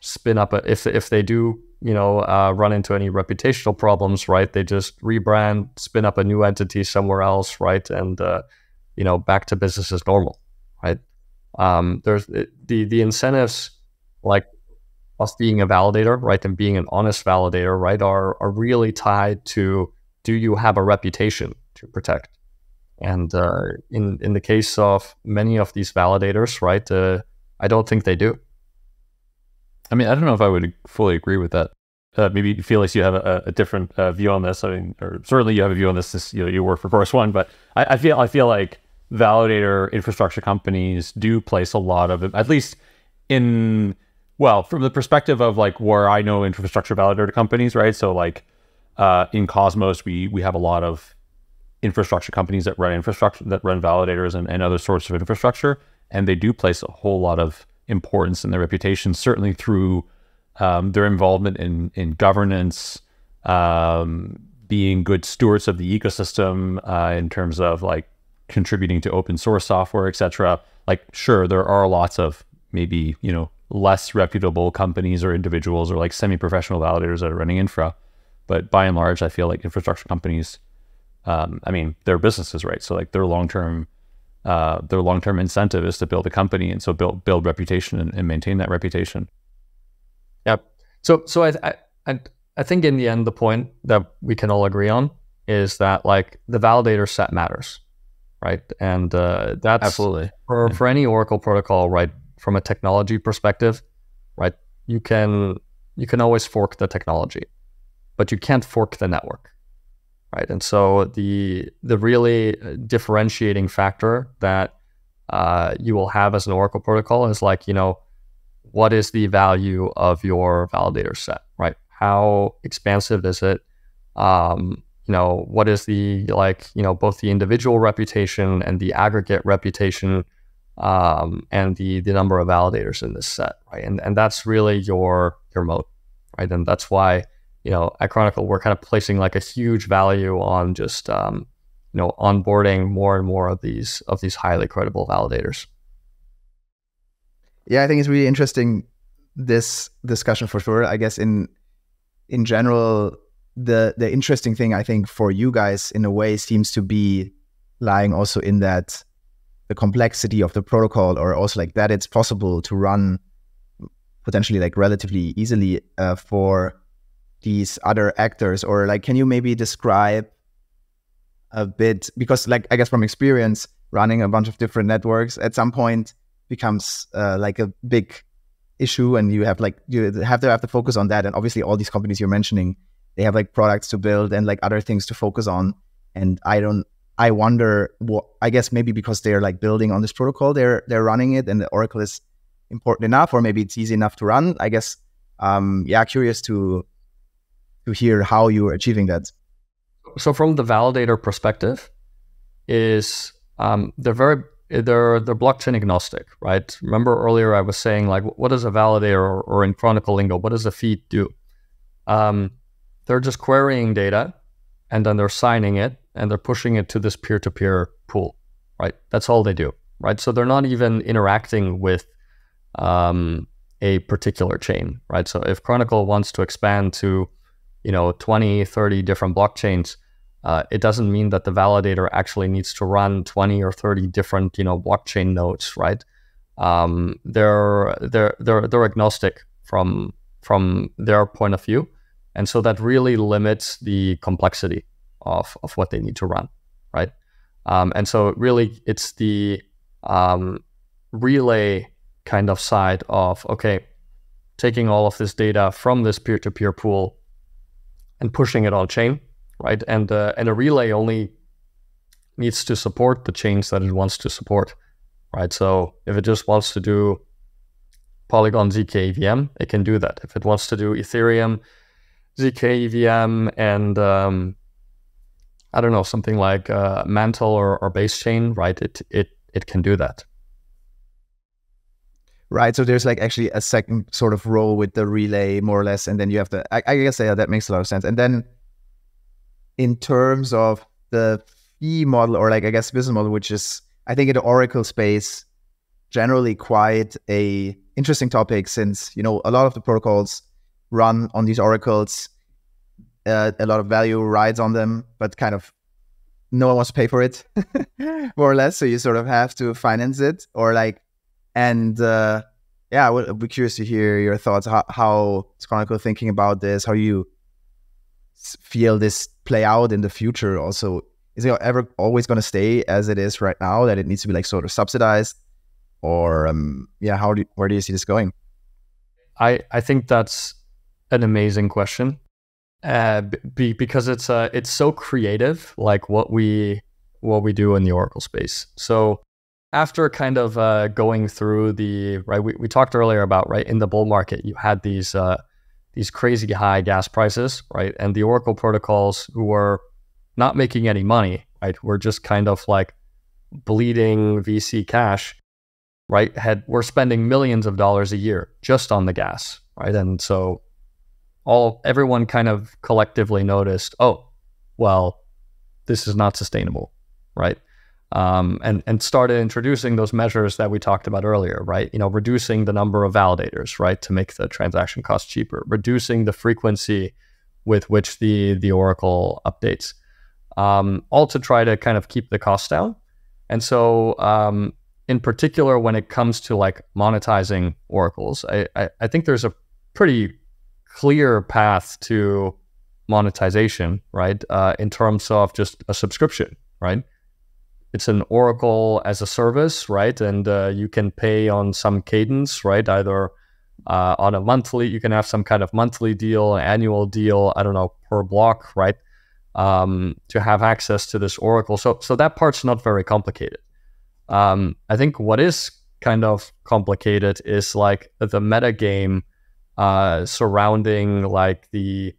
spin up if they do, you know, run into any reputational problems, right? They just rebrand, spin up a new entity somewhere else, right? And, you know, back to business as normal, right? There's the incentives, like us being a validator, right, and being an honest validator, right, are really tied to, do you have a reputation to protect? And in the case of many of these validators, right, I don't think they do. I mean, I don't know if I would fully agree with that. Maybe Felix, you have a different view on this. I mean, or certainly you have a view on this. Since, you know, you work for Forest One, but I feel like validator infrastructure companies do place a lot of, at least in, well, from the perspective of like where I know infrastructure validator companies, right? So like in Cosmos, we have a lot of infrastructure companies that run infrastructure, that run validators and other sorts of infrastructure, and they do place a whole lot of importance in their reputation, certainly through their involvement in governance, being good stewards of the ecosystem in terms of like contributing to open source software, etc. Like, sure, there are lots of maybe, you know, less reputable companies or individuals or like semi-professional validators that are running infra, but by and large, I feel like infrastructure companies, I mean, they're businesses, right? So like their long-term incentive is to build a company, and so build reputation and maintain that reputation. Yep. So I think in the end, the point that we can all agree on is that like the validator set matters, right? And that's absolutely for any Oracle protocol, right? From a technology perspective, right? You can always fork the technology, but you can't fork the network, right? And so the really differentiating factor that you will have as an Oracle protocol is like, you know, what is the value of your validator set, right? How expansive is it? You know, what is the, like, you know, both the individual reputation and the aggregate reputation, and the number of validators in this set, right? And that's really your moat, right? And that's why, you know, at Chronicle, we're kind of placing like a huge value on just, you know, onboarding more and more of these highly credible validators. Yeah, I think it's really interesting, this discussion, for sure. I guess in general, the interesting thing, I think, for you guys in a way seems to be lying also in that the complexity of the protocol, or also like that it's possible to run potentially like relatively easily for these other actors. Or like, can you maybe describe a bit, because like, I guess from experience, running a bunch of different networks at some point becomes like a big issue, and you have to focus on that. And obviously all these companies you're mentioning, they have like products to build and like other things to focus on. And I wonder what, I guess maybe because they're like building on this protocol, they're running it, and the Oracle is important enough, or maybe it's easy enough to run, I guess. Yeah, curious to hear how you are achieving that. So from the validator perspective, is they're blockchain agnostic, right? Remember earlier I was saying like, what does a validator, or in Chronicle lingo, what does a feed do? They're just querying data, and then they're signing it, and they're pushing it to this peer-to-peer pool, right? That's all they do, right? So they're not even interacting with a particular chain, right? So if Chronicle wants to expand to, you know, 20, 30 different blockchains, it doesn't mean that the validator actually needs to run 20 or 30 different, you know, blockchain nodes, right? They're agnostic from their point of view, and so that really limits the complexity of what they need to run, right? And so really, it's the relay kind of side of, okay, taking all of this data from this peer-to-peer pool and pushing it on chain, right? And a relay only needs to support the chains that it wants to support, right? So if it just wants to do Polygon ZK EVM, it can do that. If it wants to do Ethereum ZK EVM and I don't know, something like Mantle or Base chain, right? It can do that. Right, so there's like actually a second sort of role with the relay, more or less, and then you have the, I guess, yeah, that makes a lot of sense. And then in terms of the fee model, or like, I guess, business model, which is, I think, in the Oracle space, generally quite a interesting topic, since, you know, a lot of the protocols run on these oracles, a lot of value rides on them, but kind of no one wants to pay for it, more or less. So you sort of have to finance it, or like, and yeah, I would be curious to hear your thoughts. How is Chronicle thinking about this? How you feel this play out in the future? Also, is it ever always going to stay as it is right now, that it needs to be like sort of subsidized, or yeah, where do you see this going? I think that's an amazing question. Because it's so creative, like what we do in the Oracle space. So after kind of going through the right, we talked earlier about right in the bull market, you had these crazy high gas prices, right, and the Oracle protocols who were not making any money, right, were just kind of like bleeding VC cash, right, we're spending millions of dollars a year just on the gas, right, and so. Everyone kind of collectively noticed, oh, well, this is not sustainable, right? And started introducing those measures that we talked about earlier, right? You know, reducing the number of validators, right, to make the transaction cost cheaper, reducing the frequency with which the Oracle updates, all to try to kind of keep the costs down. And so, in particular, when it comes to like monetizing oracles, I think there's a pretty clear path to monetization, right? In terms of just a subscription, right? It's an Oracle as a service, right? And you can pay on some cadence, right? Either on a monthly, you can have some kind of monthly deal, an annual deal, I don't know, per block, right? To have access to this Oracle. So that part's not very complicated. I think what is kind of complicated is like the metagame surrounding like the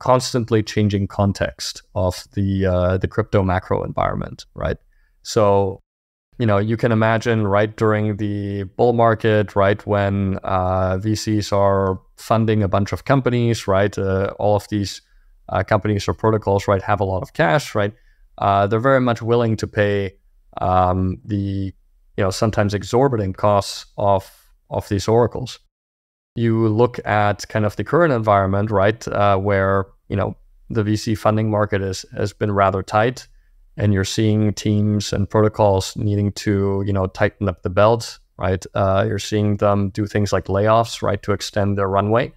constantly changing context of the crypto macro environment, right? So, you know, you can imagine, right, during the bull market, right, when VCs are funding a bunch of companies, right, all of these companies or protocols, right, have a lot of cash, right? They're very much willing to pay the, you know, sometimes exorbitant costs of these oracles. You look at kind of the current environment, right, where, you know, the VC funding market has been rather tight, and you're seeing teams and protocols needing to, you know, tighten up the belt, right? You're seeing them do things like layoffs, right, to extend their runway.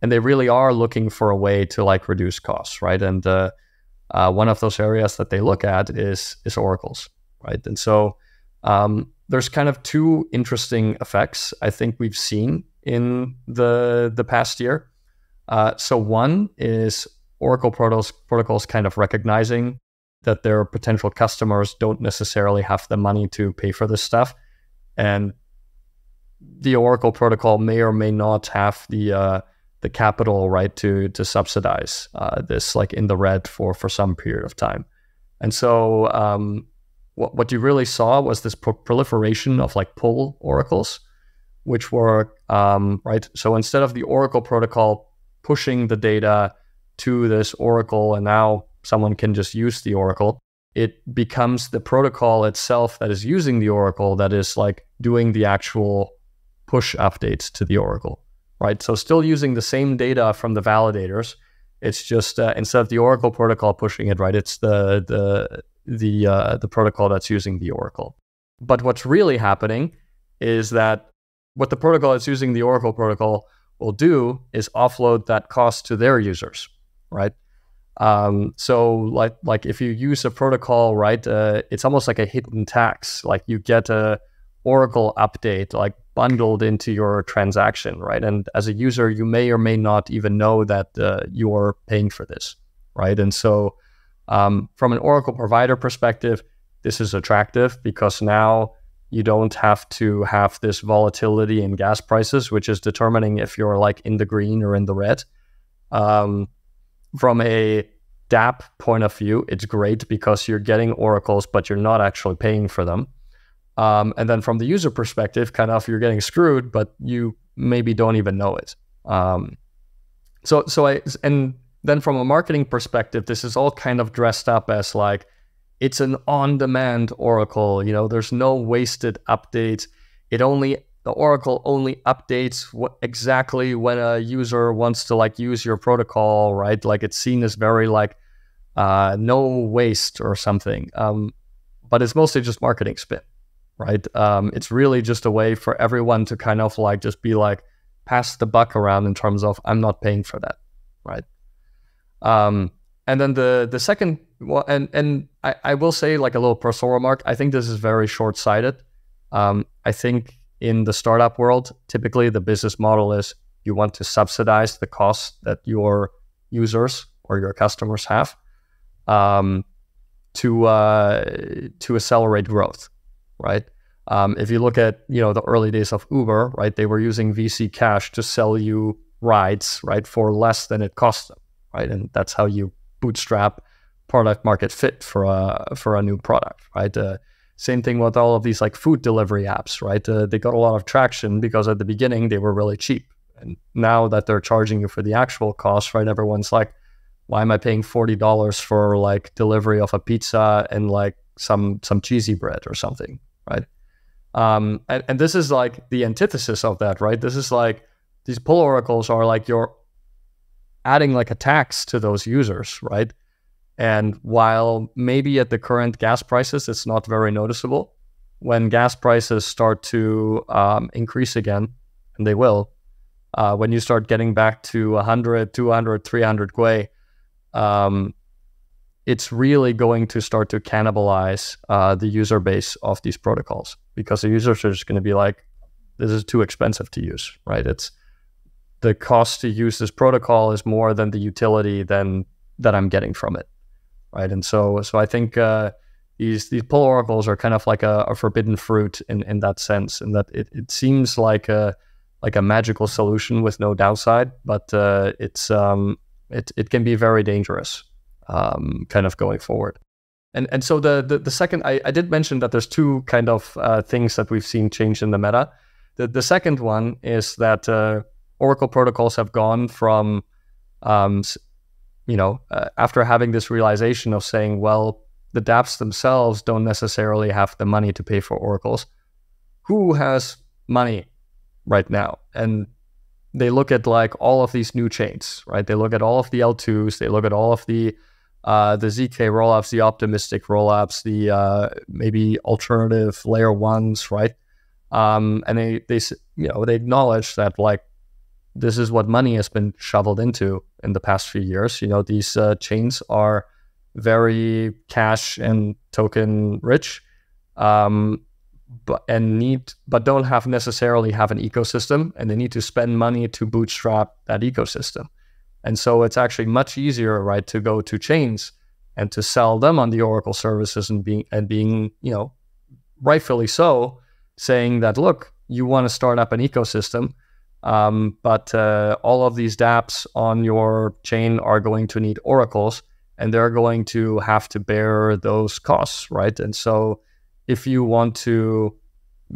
And they really are looking for a way to like reduce costs, right? And one of those areas that they look at is oracles, right? And so there's kind of two interesting effects I think we've seen in the past year. So one is Oracle protocols kind of recognizing that their potential customers don't necessarily have the money to pay for this stuff. And the Oracle protocol may or may not have the capital, right, to subsidize this, like in the red for some period of time. And so what you really saw was this proliferation of like pull oracles, which were, right, so instead of the Oracle protocol pushing the data to this Oracle, and now someone can just use the Oracle, it becomes the protocol itself that is using the Oracle that is like doing the actual push updates to the Oracle, right? So still using the same data from the validators, it's just instead of the Oracle protocol pushing it, right, it's the protocol that's using the Oracle. But what's really happening is that what the protocol that's using the Oracle protocol will do is offload that cost to their users, right? So like if you use a protocol, right, it's almost like a hidden tax. Like you get a Oracle update like bundled into your transaction, right? And as a user, you may or may not even know that you are paying for this, right? And so from an Oracle provider perspective, this is attractive because now you don't have to have this volatility in gas prices, which is determining if you're like in the green or in the red. From a dApp point of view, it's great because you're getting oracles, but you're not actually paying for them. And then from the user perspective, kind of you're getting screwed, but you maybe don't even know it. And then from a marketing perspective, this is all kind of dressed up as like, it's an on-demand Oracle, you know, there's no wasted updates. The Oracle only updates exactly when a user wants to like use your protocol, right? Like it's seen as very like no waste or something. But it's mostly just marketing spin, right? It's really just a way for everyone to kind of like just be like, pass the buck around in terms of I'm not paying for that, right? And then the second, well, and I will say like a little personal remark, I think this is very short-sighted. I think in the startup world, typically the business model is you want to subsidize the cost that your users or your customers have to accelerate growth, right? If you look at, you know, the early days of Uber, right, they were using VC cash to sell you rides, right, for less than it cost them, right? And that's how you bootstrap product market fit for a new product, right? Same thing with all of these like food delivery apps, right? They got a lot of traction because at the beginning they were really cheap. And now that they're charging you for the actual cost, right, everyone's like, why am I paying $40 for like delivery of a pizza and like some cheesy bread or something, right? And this is like the antithesis of that, right? This is like, these pull oracles are like you're adding like a tax to those users, right? And while maybe at the current gas prices, it's not very noticeable, when gas prices start to increase again, and they will, when you start getting back to 100, 200, 300 Gwei, it's really going to start to cannibalize the user base of these protocols, because the users are just going to be like, this is too expensive to use, right? It's the cost to use this protocol is more than the utility than that I'm getting from it, right? And so I think these pull oracles are kind of like a forbidden fruit in that sense, and that it seems like a magical solution with no downside, but it can be very dangerous, kind of going forward. And so the second, I did mention that there's two kind of things that we've seen change in the meta. The second one is that Oracle protocols have gone from, after having this realization of saying, well, the dApps themselves don't necessarily have the money to pay for oracles. Who has money right now? And they look at like all of these new chains, right? They look at all of the L2s. They look at all of the ZK rollups, the optimistic rollups, the maybe alternative layer ones, right? And they acknowledge that like this is what money has been shoveled into in the past few years. You know, these chains are very cash and token rich, but don't have necessarily have an ecosystem, and they need to spend money to bootstrap that ecosystem. And so it's actually much easier, right, to go to chains and to sell them on the Oracle services and being, you know, rightfully so, saying that, look, you want to start up an ecosystem, but all of these dApps on your chain are going to need oracles, and they're going to have to bear those costs, right? And so if you want to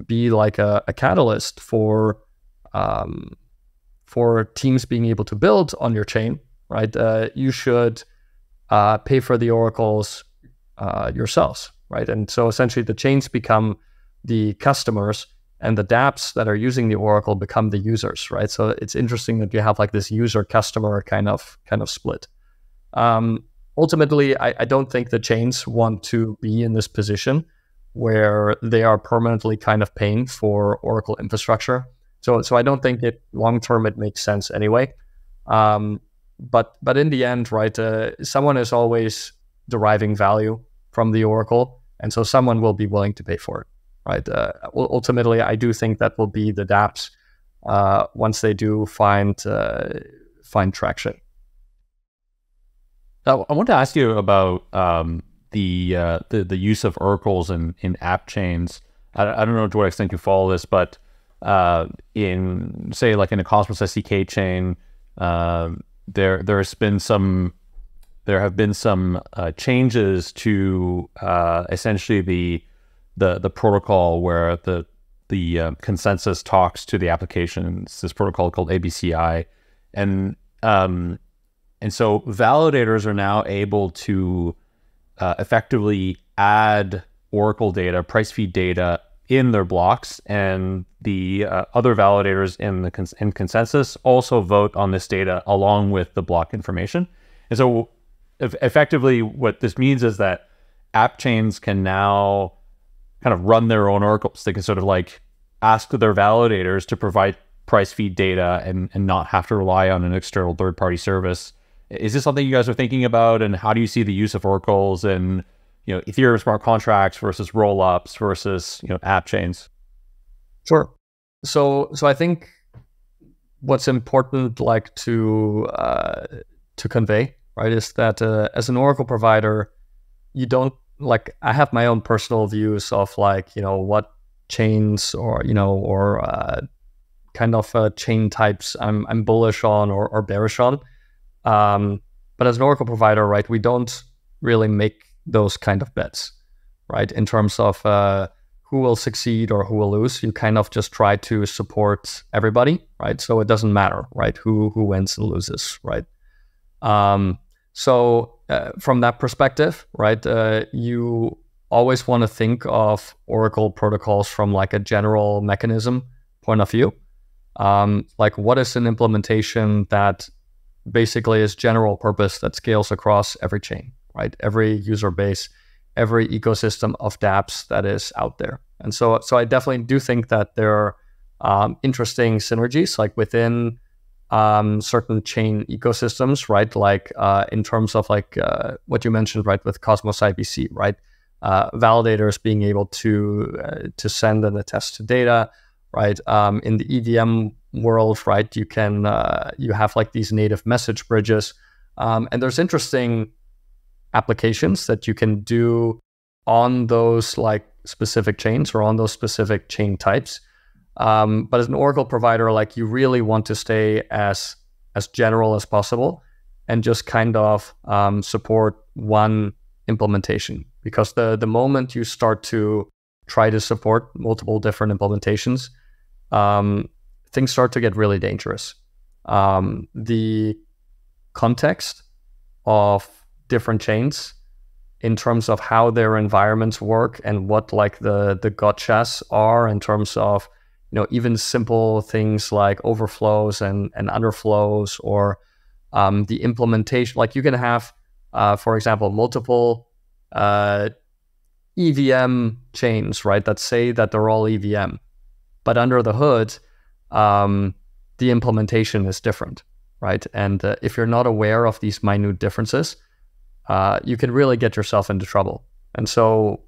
be like a catalyst for teams being able to build on your chain, right? You should pay for the oracles yourselves, right? And so essentially the chains become the customers and the dApps that are using the oracle become the users, right? So it's interesting that you have like this user-customer kind of split. Ultimately, I don't think the chains want to be in this position where they are permanently kind of paying for oracle infrastructure. So I don't think it long-term it makes sense anyway. But in the end, right, someone is always deriving value from the oracle, and so someone will be willing to pay for it, right? Ultimately, I do think that will be the dApps once they do find traction. I want to ask you about the use of oracles in app chains. I don't know to what extent you follow this, but in say like in a Cosmos SDK chain, there have been some changes to essentially the protocol where the consensus talks to the application. It's this protocol called ABCI, and so validators are now able to effectively add oracle data, price feed data in their blocks, and the other validators in the consensus also vote on this data along with the block information. And so effectively what this means is that app chains can now kind of run their own oracles. They can sort of like ask their validators to provide price feed data and not have to rely on an external third-party service. Is this something you guys are thinking about? And how do you see the use of oracles in, you know, Ethereum smart contracts versus roll-ups versus, you know, app chains? Sure. So I think what's important, like, to convey, right, is that as an Oracle provider, you don't, like, I have my own personal views of, like, you know, what chains or, you know, or kind of chain types I'm bullish on or bearish on. But as an Oracle provider, right, we don't really make those kind of bets, right, in terms of who will succeed or who will lose. You kind of just try to support everybody, right? So it doesn't matter, right, who wins and loses, right? So from that perspective, right, you always want to think of Oracle protocols from like a general mechanism point of view. Like, what is an implementation that basically is general purpose that scales across every chain, right? Every user base, every ecosystem of dApps that is out there. And so I definitely do think that there are interesting synergies, like within certain chain ecosystems, right? Like in terms of like what you mentioned, right, with Cosmos IBC, right? Validators being able to send and attest to data, right? In the EVM world, right, you can you have like these native message bridges, and there's interesting applications that you can do on those like specific chains or on those specific chain types. But as an Oracle provider, like, you really want to stay as general as possible and just kind of support one implementation, because the moment you start to try to support multiple different implementations, things start to get really dangerous. The context of different chains in terms of how their environments work and what like the gotchas are in terms of, you know, even simple things like overflows and underflows, or the implementation. Like, you can have, for example, multiple EVM chains, right, that say that they're all EVM, but under the hood, the implementation is different, right? And if you're not aware of these minute differences, you can really get yourself into trouble. And so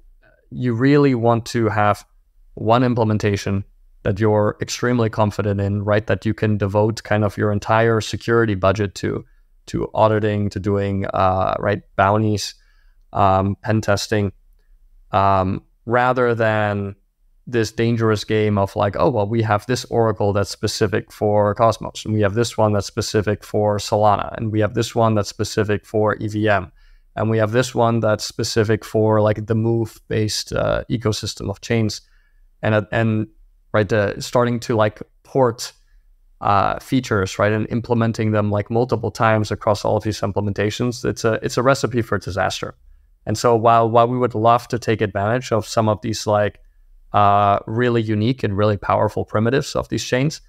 you really want to have one implementation that you're extremely confident in, right? That you can devote kind of your entire security budget to auditing, to doing, right, bounties, pen testing, rather than this dangerous game of like, oh, well, we have this Oracle that's specific for Cosmos, and we have this one that's specific for Solana, and we have this one that's specific for EVM. And we have this one that's specific for like the move-based ecosystem of chains, and right, starting to like port features, right, and implementing them like multiple times across all of these implementations. It's a recipe for disaster. And so while we would love to take advantage of some of these like really unique and really powerful primitives of these chains,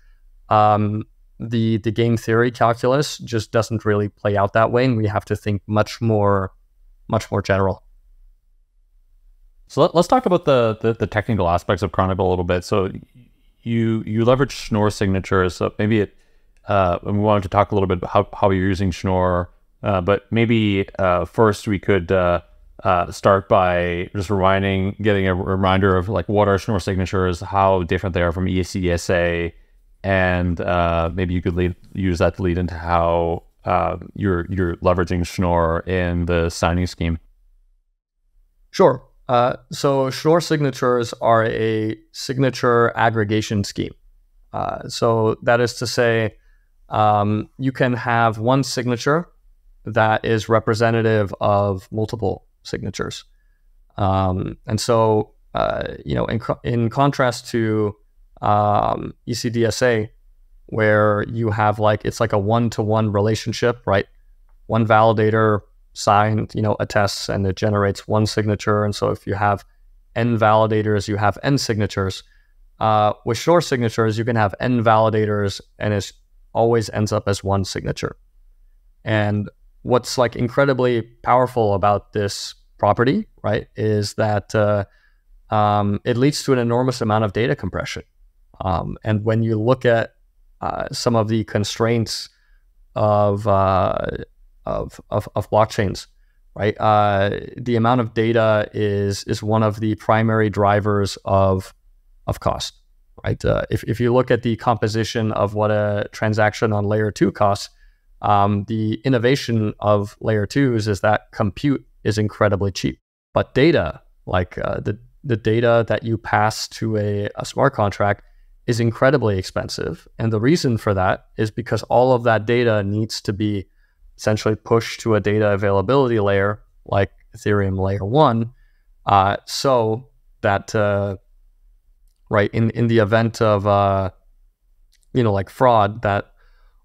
the game theory calculus just doesn't really play out that way, and we have to think much more general. So let's talk about the technical aspects of Chronicle a little bit. So you leverage Schnorr signatures. So maybe we wanted to talk a little bit about how you're using Schnorr, but maybe first we could start by just getting a reminder of like what are Schnorr signatures, how different they are from ECDSA, and maybe you could use that to lead into how you're leveraging Schnorr in the signing scheme. Sure. So Schnorr signatures are a signature aggregation scheme. So that is to say, you can have one signature that is representative of multiple signatures. And so, you know, in contrast to ECDSA, where you have like, it's like a one-to-one relationship, right? One validator signed, you know, attests, and it generates one signature. And so if you have N validators, you have N signatures. With Schnorr signatures, you can have N validators, and it always ends up as one signature. And what's like incredibly powerful about this property, right, is that it leads to an enormous amount of data compression. And when you look at some of the constraints of blockchains, right, the amount of data is one of the primary drivers of cost, right? If you look at the composition of what a transaction on layer 2 costs, the innovation of layer 2s is that compute is incredibly cheap, but data, like the data that you pass to a smart contract, is incredibly expensive. And the reason for that is because all of that data needs to be essentially pushed to a data availability layer like Ethereum layer 1, so that right, in the event of like fraud, that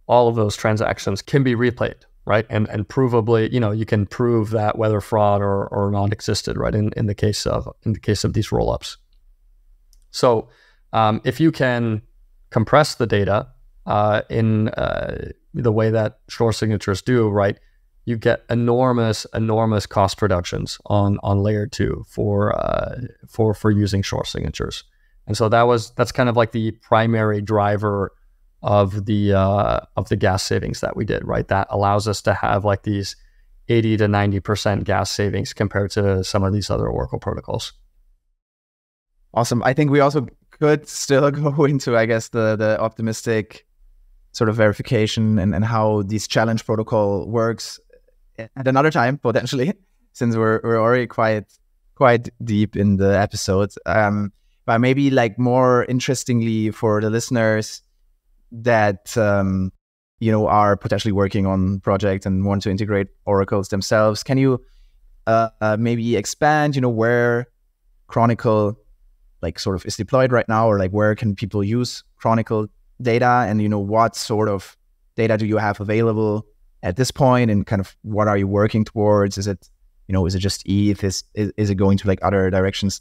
all of those transactions can be replayed, right? And provably, you can prove that whether fraud or not existed, right? In the case of these rollups. So if you can compress the data in the way that Schnorr signatures do, right, you get enormous cost reductions on layer 2 for using Schnorr signatures. And so that's kind of like the primary driver of the gas savings that we did, right? That allows us to have like these 80 to 90% gas savings compared to some of these other Oracle protocols. Awesome. I think we also could still go into, I guess, the optimistic sort of verification and how these challenge protocol works at another time, potentially, since we're already quite deep in the episode. But maybe like more interestingly for the listeners that are potentially working on projects and want to integrate oracles themselves, can you maybe expand, where Chronicle like sort of is deployed right now, or like where can people use Chronicle data, and what sort of data do you have available at this point, and kind of what are you working towards? Is it is it just ETH? Is it going to like other directions?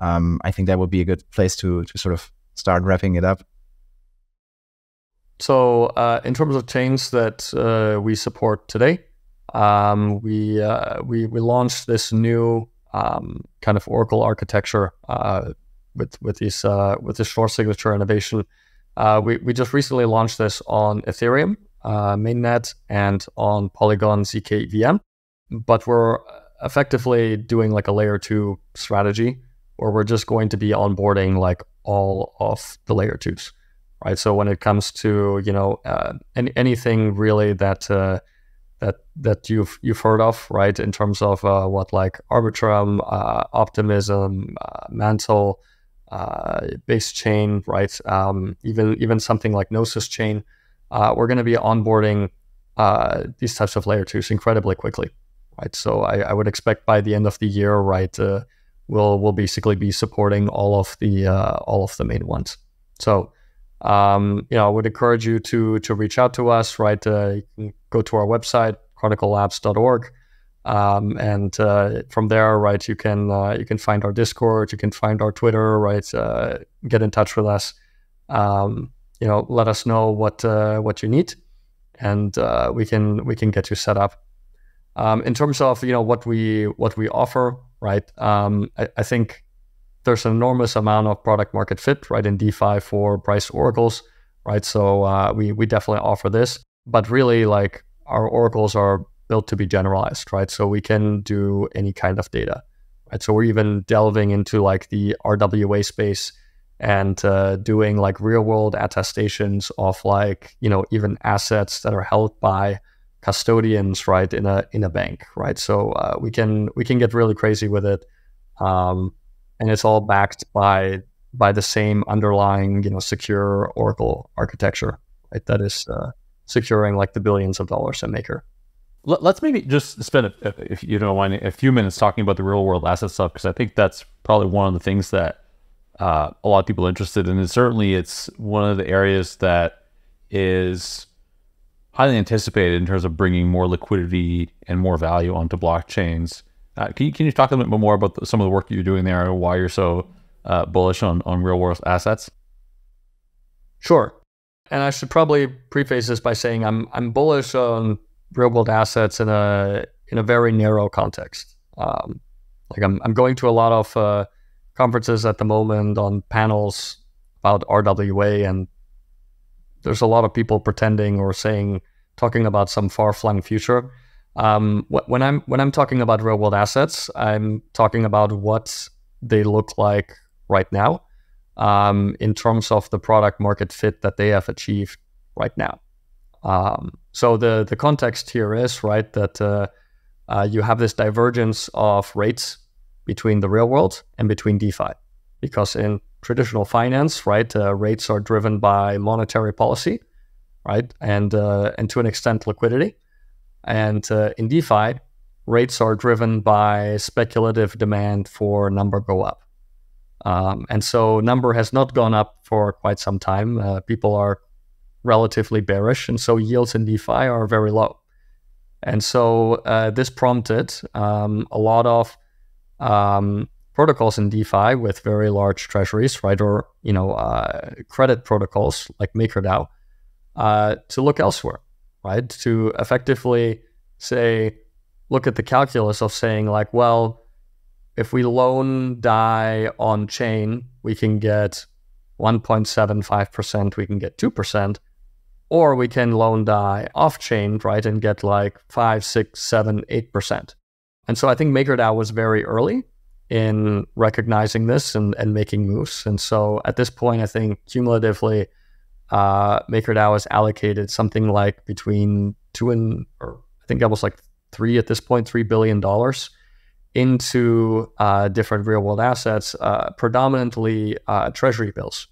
I think that would be a good place to sort of start wrapping it up. So in terms of chains that we support today, we launched this new kind of Oracle architecture with this Schnorr signature innovation. We just recently launched this on Ethereum mainnet and on Polygon ZK EVM, but we're effectively doing like a layer 2 strategy, or we're just going to be onboarding like all of the layer 2s. Right, so when it comes to anything really that that you've heard of, right, in terms of what like Arbitrum, Optimism, Mantle, Base chain, right, even something like Gnosis chain, we're going to be onboarding these types of layer 2s incredibly quickly, right? So I would expect by the end of the year, right, we'll basically be supporting all of the main ones. So I would encourage you to reach out to us, right? You can go to our website, chroniclelabs.org, and from there, right, you can find our Discord, you can find our Twitter, right? Get in touch with us. Let us know what you need, and we can get you set up. In terms of what we offer, right? I think there's an enormous amount of product market fit, right, in DeFi for price oracles, right? So we definitely offer this, but really like our oracles are built to be generalized, right? So we can do any kind of data, right? So we're even delving into like the RWA space and doing like real world attestations of like, even assets that are held by custodians, right, in a bank, right? So we can get really crazy with it. And it's all backed by the same underlying, secure Oracle architecture, right? That is securing like the billions of dollars in Maker. Let's maybe just spend, if you don't mind, a few minutes talking about the real world asset stuff, because I think that's probably one of the things that a lot of people are interested in. And certainly it's one of the areas that is highly anticipated in terms of bringing more liquidity and more value onto blockchains. Can you talk a little bit more about some of the work you're doing there and why you're so bullish on real world assets? Sure. And I should probably preface this by saying I'm bullish on real world assets in a very narrow context. Like I'm going to a lot of conferences at the moment on panels about RWA, and there's a lot of people pretending or saying, talking about some far-flung future. When I'm talking about real-world assets, I'm talking about what they look like right now, in terms of the product market fit that they have achieved right now. So the context here is right that you have this divergence of rates between the real world and between DeFi, because in traditional finance, right, rates are driven by monetary policy, right, and to an extent liquidity, and in DeFi, rates are driven by speculative demand for number go up, and so number has not gone up for quite some time. People are relatively bearish, and so yields in DeFi are very low, and so this prompted a lot of protocols in DeFi with very large treasuries, right, or credit protocols like MakerDAO, to look elsewhere, right, to effectively say, look at the calculus of saying like, well, if we loan DAI on chain, we can get 1.75%, we can get 2%, or we can loan DAI off chain, right, and get like 5, 6, 7, 8%. And so I think MakerDAO was very early in recognizing this and making moves. And so at this point, I think cumulatively, MakerDAO has allocated something like between $3 billion into different real world assets, predominantly treasury bills,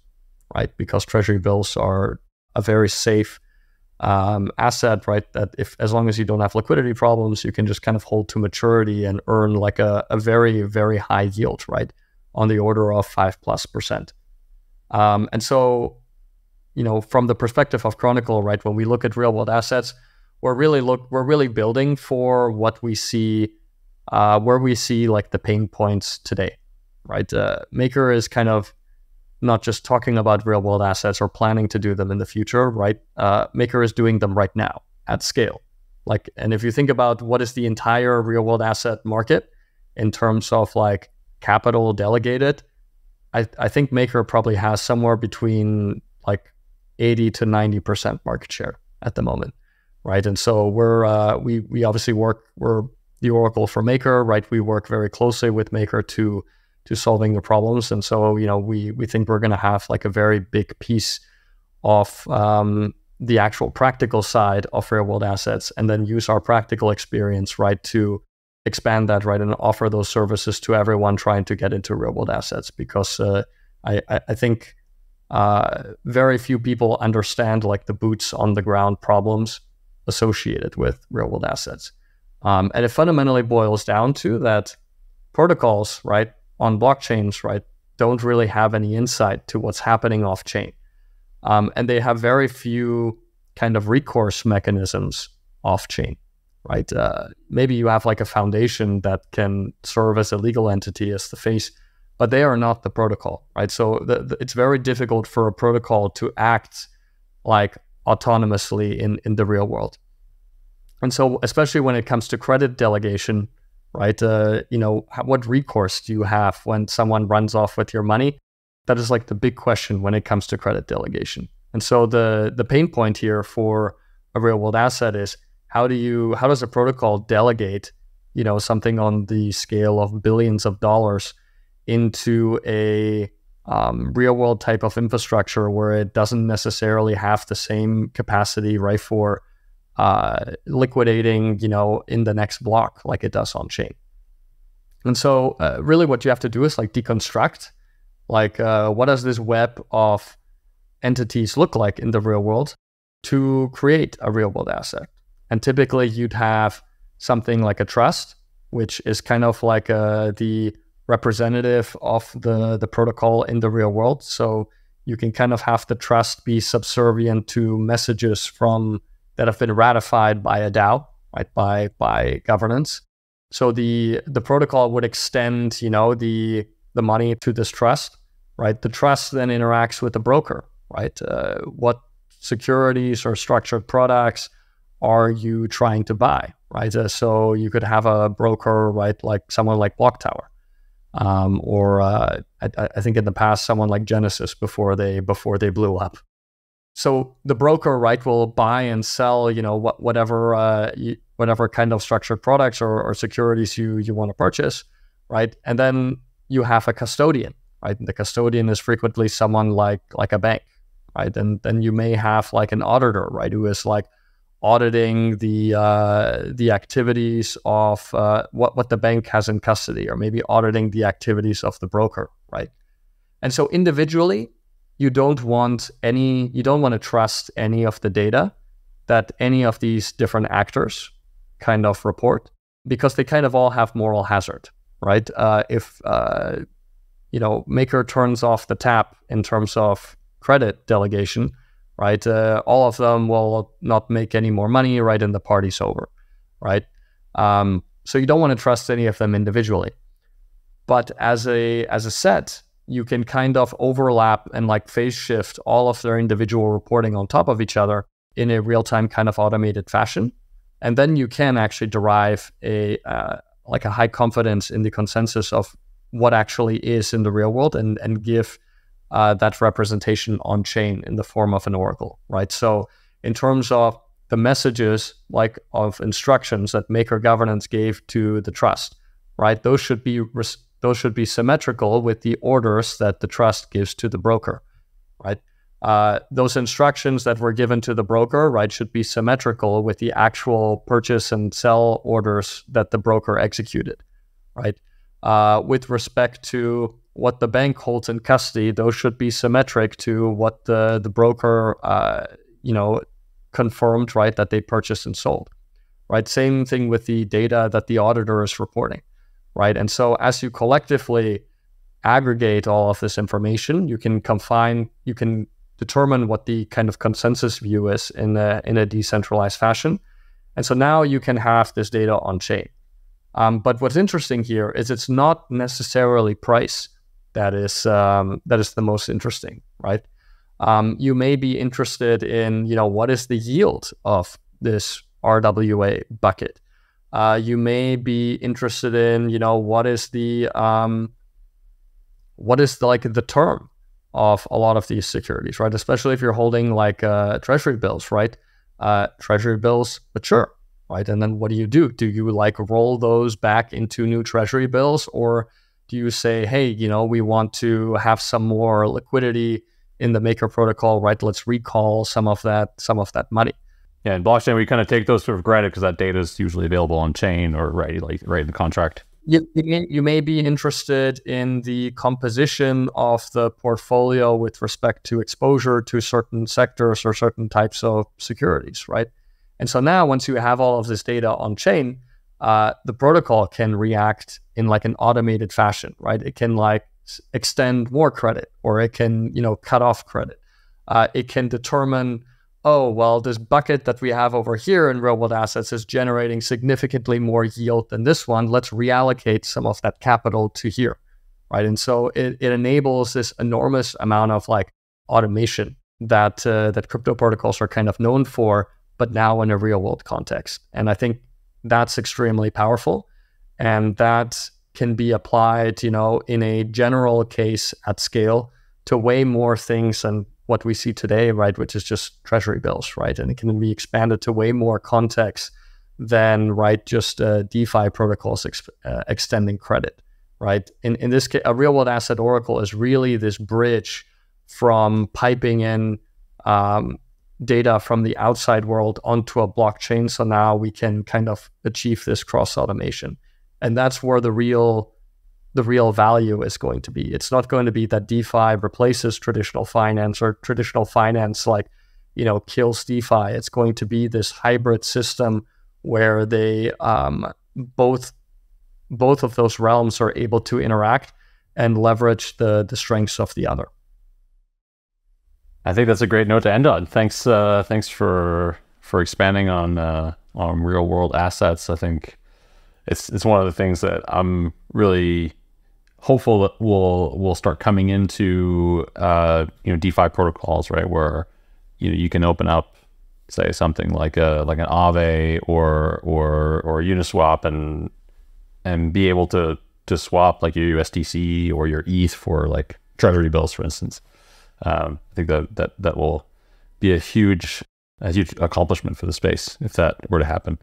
right? Because treasury bills are a very safe asset, right? That as long as you don't have liquidity problems, you can just kind of hold to maturity and earn like a very, very high yield, right? On the order of 5+%. And so, from the perspective of Chronicle, right? When we look at real world assets, we're really building for what we see, where we see like the pain points today, right? Maker is kind of not just talking about real world assets or planning to do them in the future, right? Maker is doing them right now at scale. Like, and if you think about what is the entire real world asset market in terms of like capital delegated, I think Maker probably has somewhere between like 80 to 90% market share at the moment, right? And so we obviously we're the Oracle for Maker, right? We work very closely with Maker to solving the problems. And so, we think we're going to have like a very big piece of the actual practical side of real world assets, and then use our practical experience, right, to expand that, right, and offer those services to everyone trying to get into real world assets. Because I think very few people understand like the boots on the ground problems associated with real world assets. And it fundamentally boils down to that protocols, right, on blockchains, right, don't really have any insight to what's happening off chain. And they have very few kind of recourse mechanisms off chain, right? Maybe you have like a foundation that can serve as a legal entity, as the face, but they are not the protocol, right? So it's very difficult for a protocol to act like autonomously in the real world. And so, especially when it comes to credit delegation, right? What recourse do you have when someone runs off with your money? That is like the big question when it comes to credit delegation. And so the pain point here for a real world asset is how does a protocol delegate, something on the scale of billions of dollars into a real world type of infrastructure where it doesn't necessarily have the same capacity, right, for liquidating, in the next block like it does on chain. And so really what you have to do is like deconstruct, like what does this web of entities look like in the real world to create a real world asset? And typically you'd have something like a trust, which is kind of like the representative of the protocol in the real world. So you can kind of have the trust be subservient to messages from that have been ratified by a DAO, right, by governance. So the protocol would extend, the money to this trust, right? The trust then interacts with the broker, right? What securities or structured products are you trying to buy, right? So you could have a broker, right, like someone like BlockTower, or I think in the past someone like Genesis before they blew up. So the broker, right, will buy and sell, you know, whatever kind of structured products or securities you want to purchase, right? And then you have a custodian, right? And the custodian is frequently someone like a bank, right? And then you may have like an auditor, right, who is like auditing the activities of what the bank has in custody, or maybe auditing the activities of the broker, right? And so individually, you don't want to trust any of the data that any of these different actors kind of report, because they kind of all have moral hazard, right? If you know, Maker turns off the tap in terms of credit delegation, right? All of them will not make any more money, right? And the party's over, right? So you don't want to trust any of them individually, but as a set, you can kind of overlap and like phase shift all of their individual reporting on top of each other in a real-time kind of automated fashion. And then you can actually derive a high confidence in the consensus of what actually is in the real world, and give that representation on chain in the form of an oracle, right? So in terms of the messages, like of instructions that Maker governance gave to the trust, right? Those should be symmetrical with the orders that the trust gives to the broker, right? Those instructions that were given to the broker, right, should be symmetrical with the actual purchase and sell orders that the broker executed, right? With respect to what the bank holds in custody, those should be symmetric to what the broker, confirmed, right, that they purchased and sold, right? Same thing with the data that the auditor is reporting, right? And so as you collectively aggregate all of this information, you can determine what the kind of consensus view is in a decentralized fashion. And so now you can have this data on chain. But what's interesting here is it's not necessarily price that is the most interesting, right? You may be interested in, you know, what is the yield of this RWA bucket? You may be interested in, you know, what is the term of a lot of these securities, right? Especially if you're holding like treasury bills, right? Treasury bills mature, right? And then what do you do? Do you like roll those back into new treasury bills, or do you say, hey, you know, we want to have some more liquidity in the Maker protocol, right? Let's recall some of that money. Yeah, in blockchain we kind of take those for granted because that data is usually available on chain or right in the contract. You may be interested in the composition of the portfolio with respect to exposure to certain sectors or certain types of securities, right? And so now once you have all of this data on chain, the protocol can react in like an automated fashion, right? It can like extend more credit, or it can, you know, cut off credit. It can determine, oh, well, this bucket that we have over here in real-world assets is generating significantly more yield than this one. Let's reallocate some of that capital to here, right? And so it enables this enormous amount of like automation that crypto protocols are kind of known for, but now in a real-world context. And I think that's extremely powerful, and that can be applied, you know, in a general case at scale to way more things than what we see today, right, which is just treasury bills, right? And it can be expanded to way more contexts than, right, just DeFi protocols extending credit, right? In this case, a real-world asset oracle is really this bridge from piping in data from the outside world onto a blockchain. So now we can kind of achieve this cross-automation. And that's where the real value is going to be. It's not going to be that DeFi replaces traditional finance, or traditional finance, like, you know, kills DeFi. It's going to be this hybrid system where they both of those realms are able to interact and leverage the strengths of the other. I think that's a great note to end on. Thanks for expanding on real world assets. I think it's one of the things that I'm really hopeful that will start coming into DeFi protocols, right? Where you can open up say something like an Aave or Uniswap and be able to swap like your USDC or your ETH for like treasury bills, for instance. I think that will be a huge accomplishment for the space if that were to happen.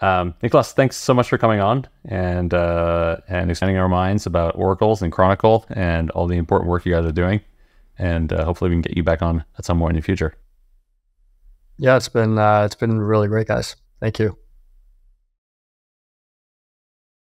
Niklas, thanks so much for coming on and expanding our minds about oracles and Chronicle and all the important work you guys are doing. And hopefully we can get you back on at some point in the future. Yeah, it's been really great, guys. Thank you.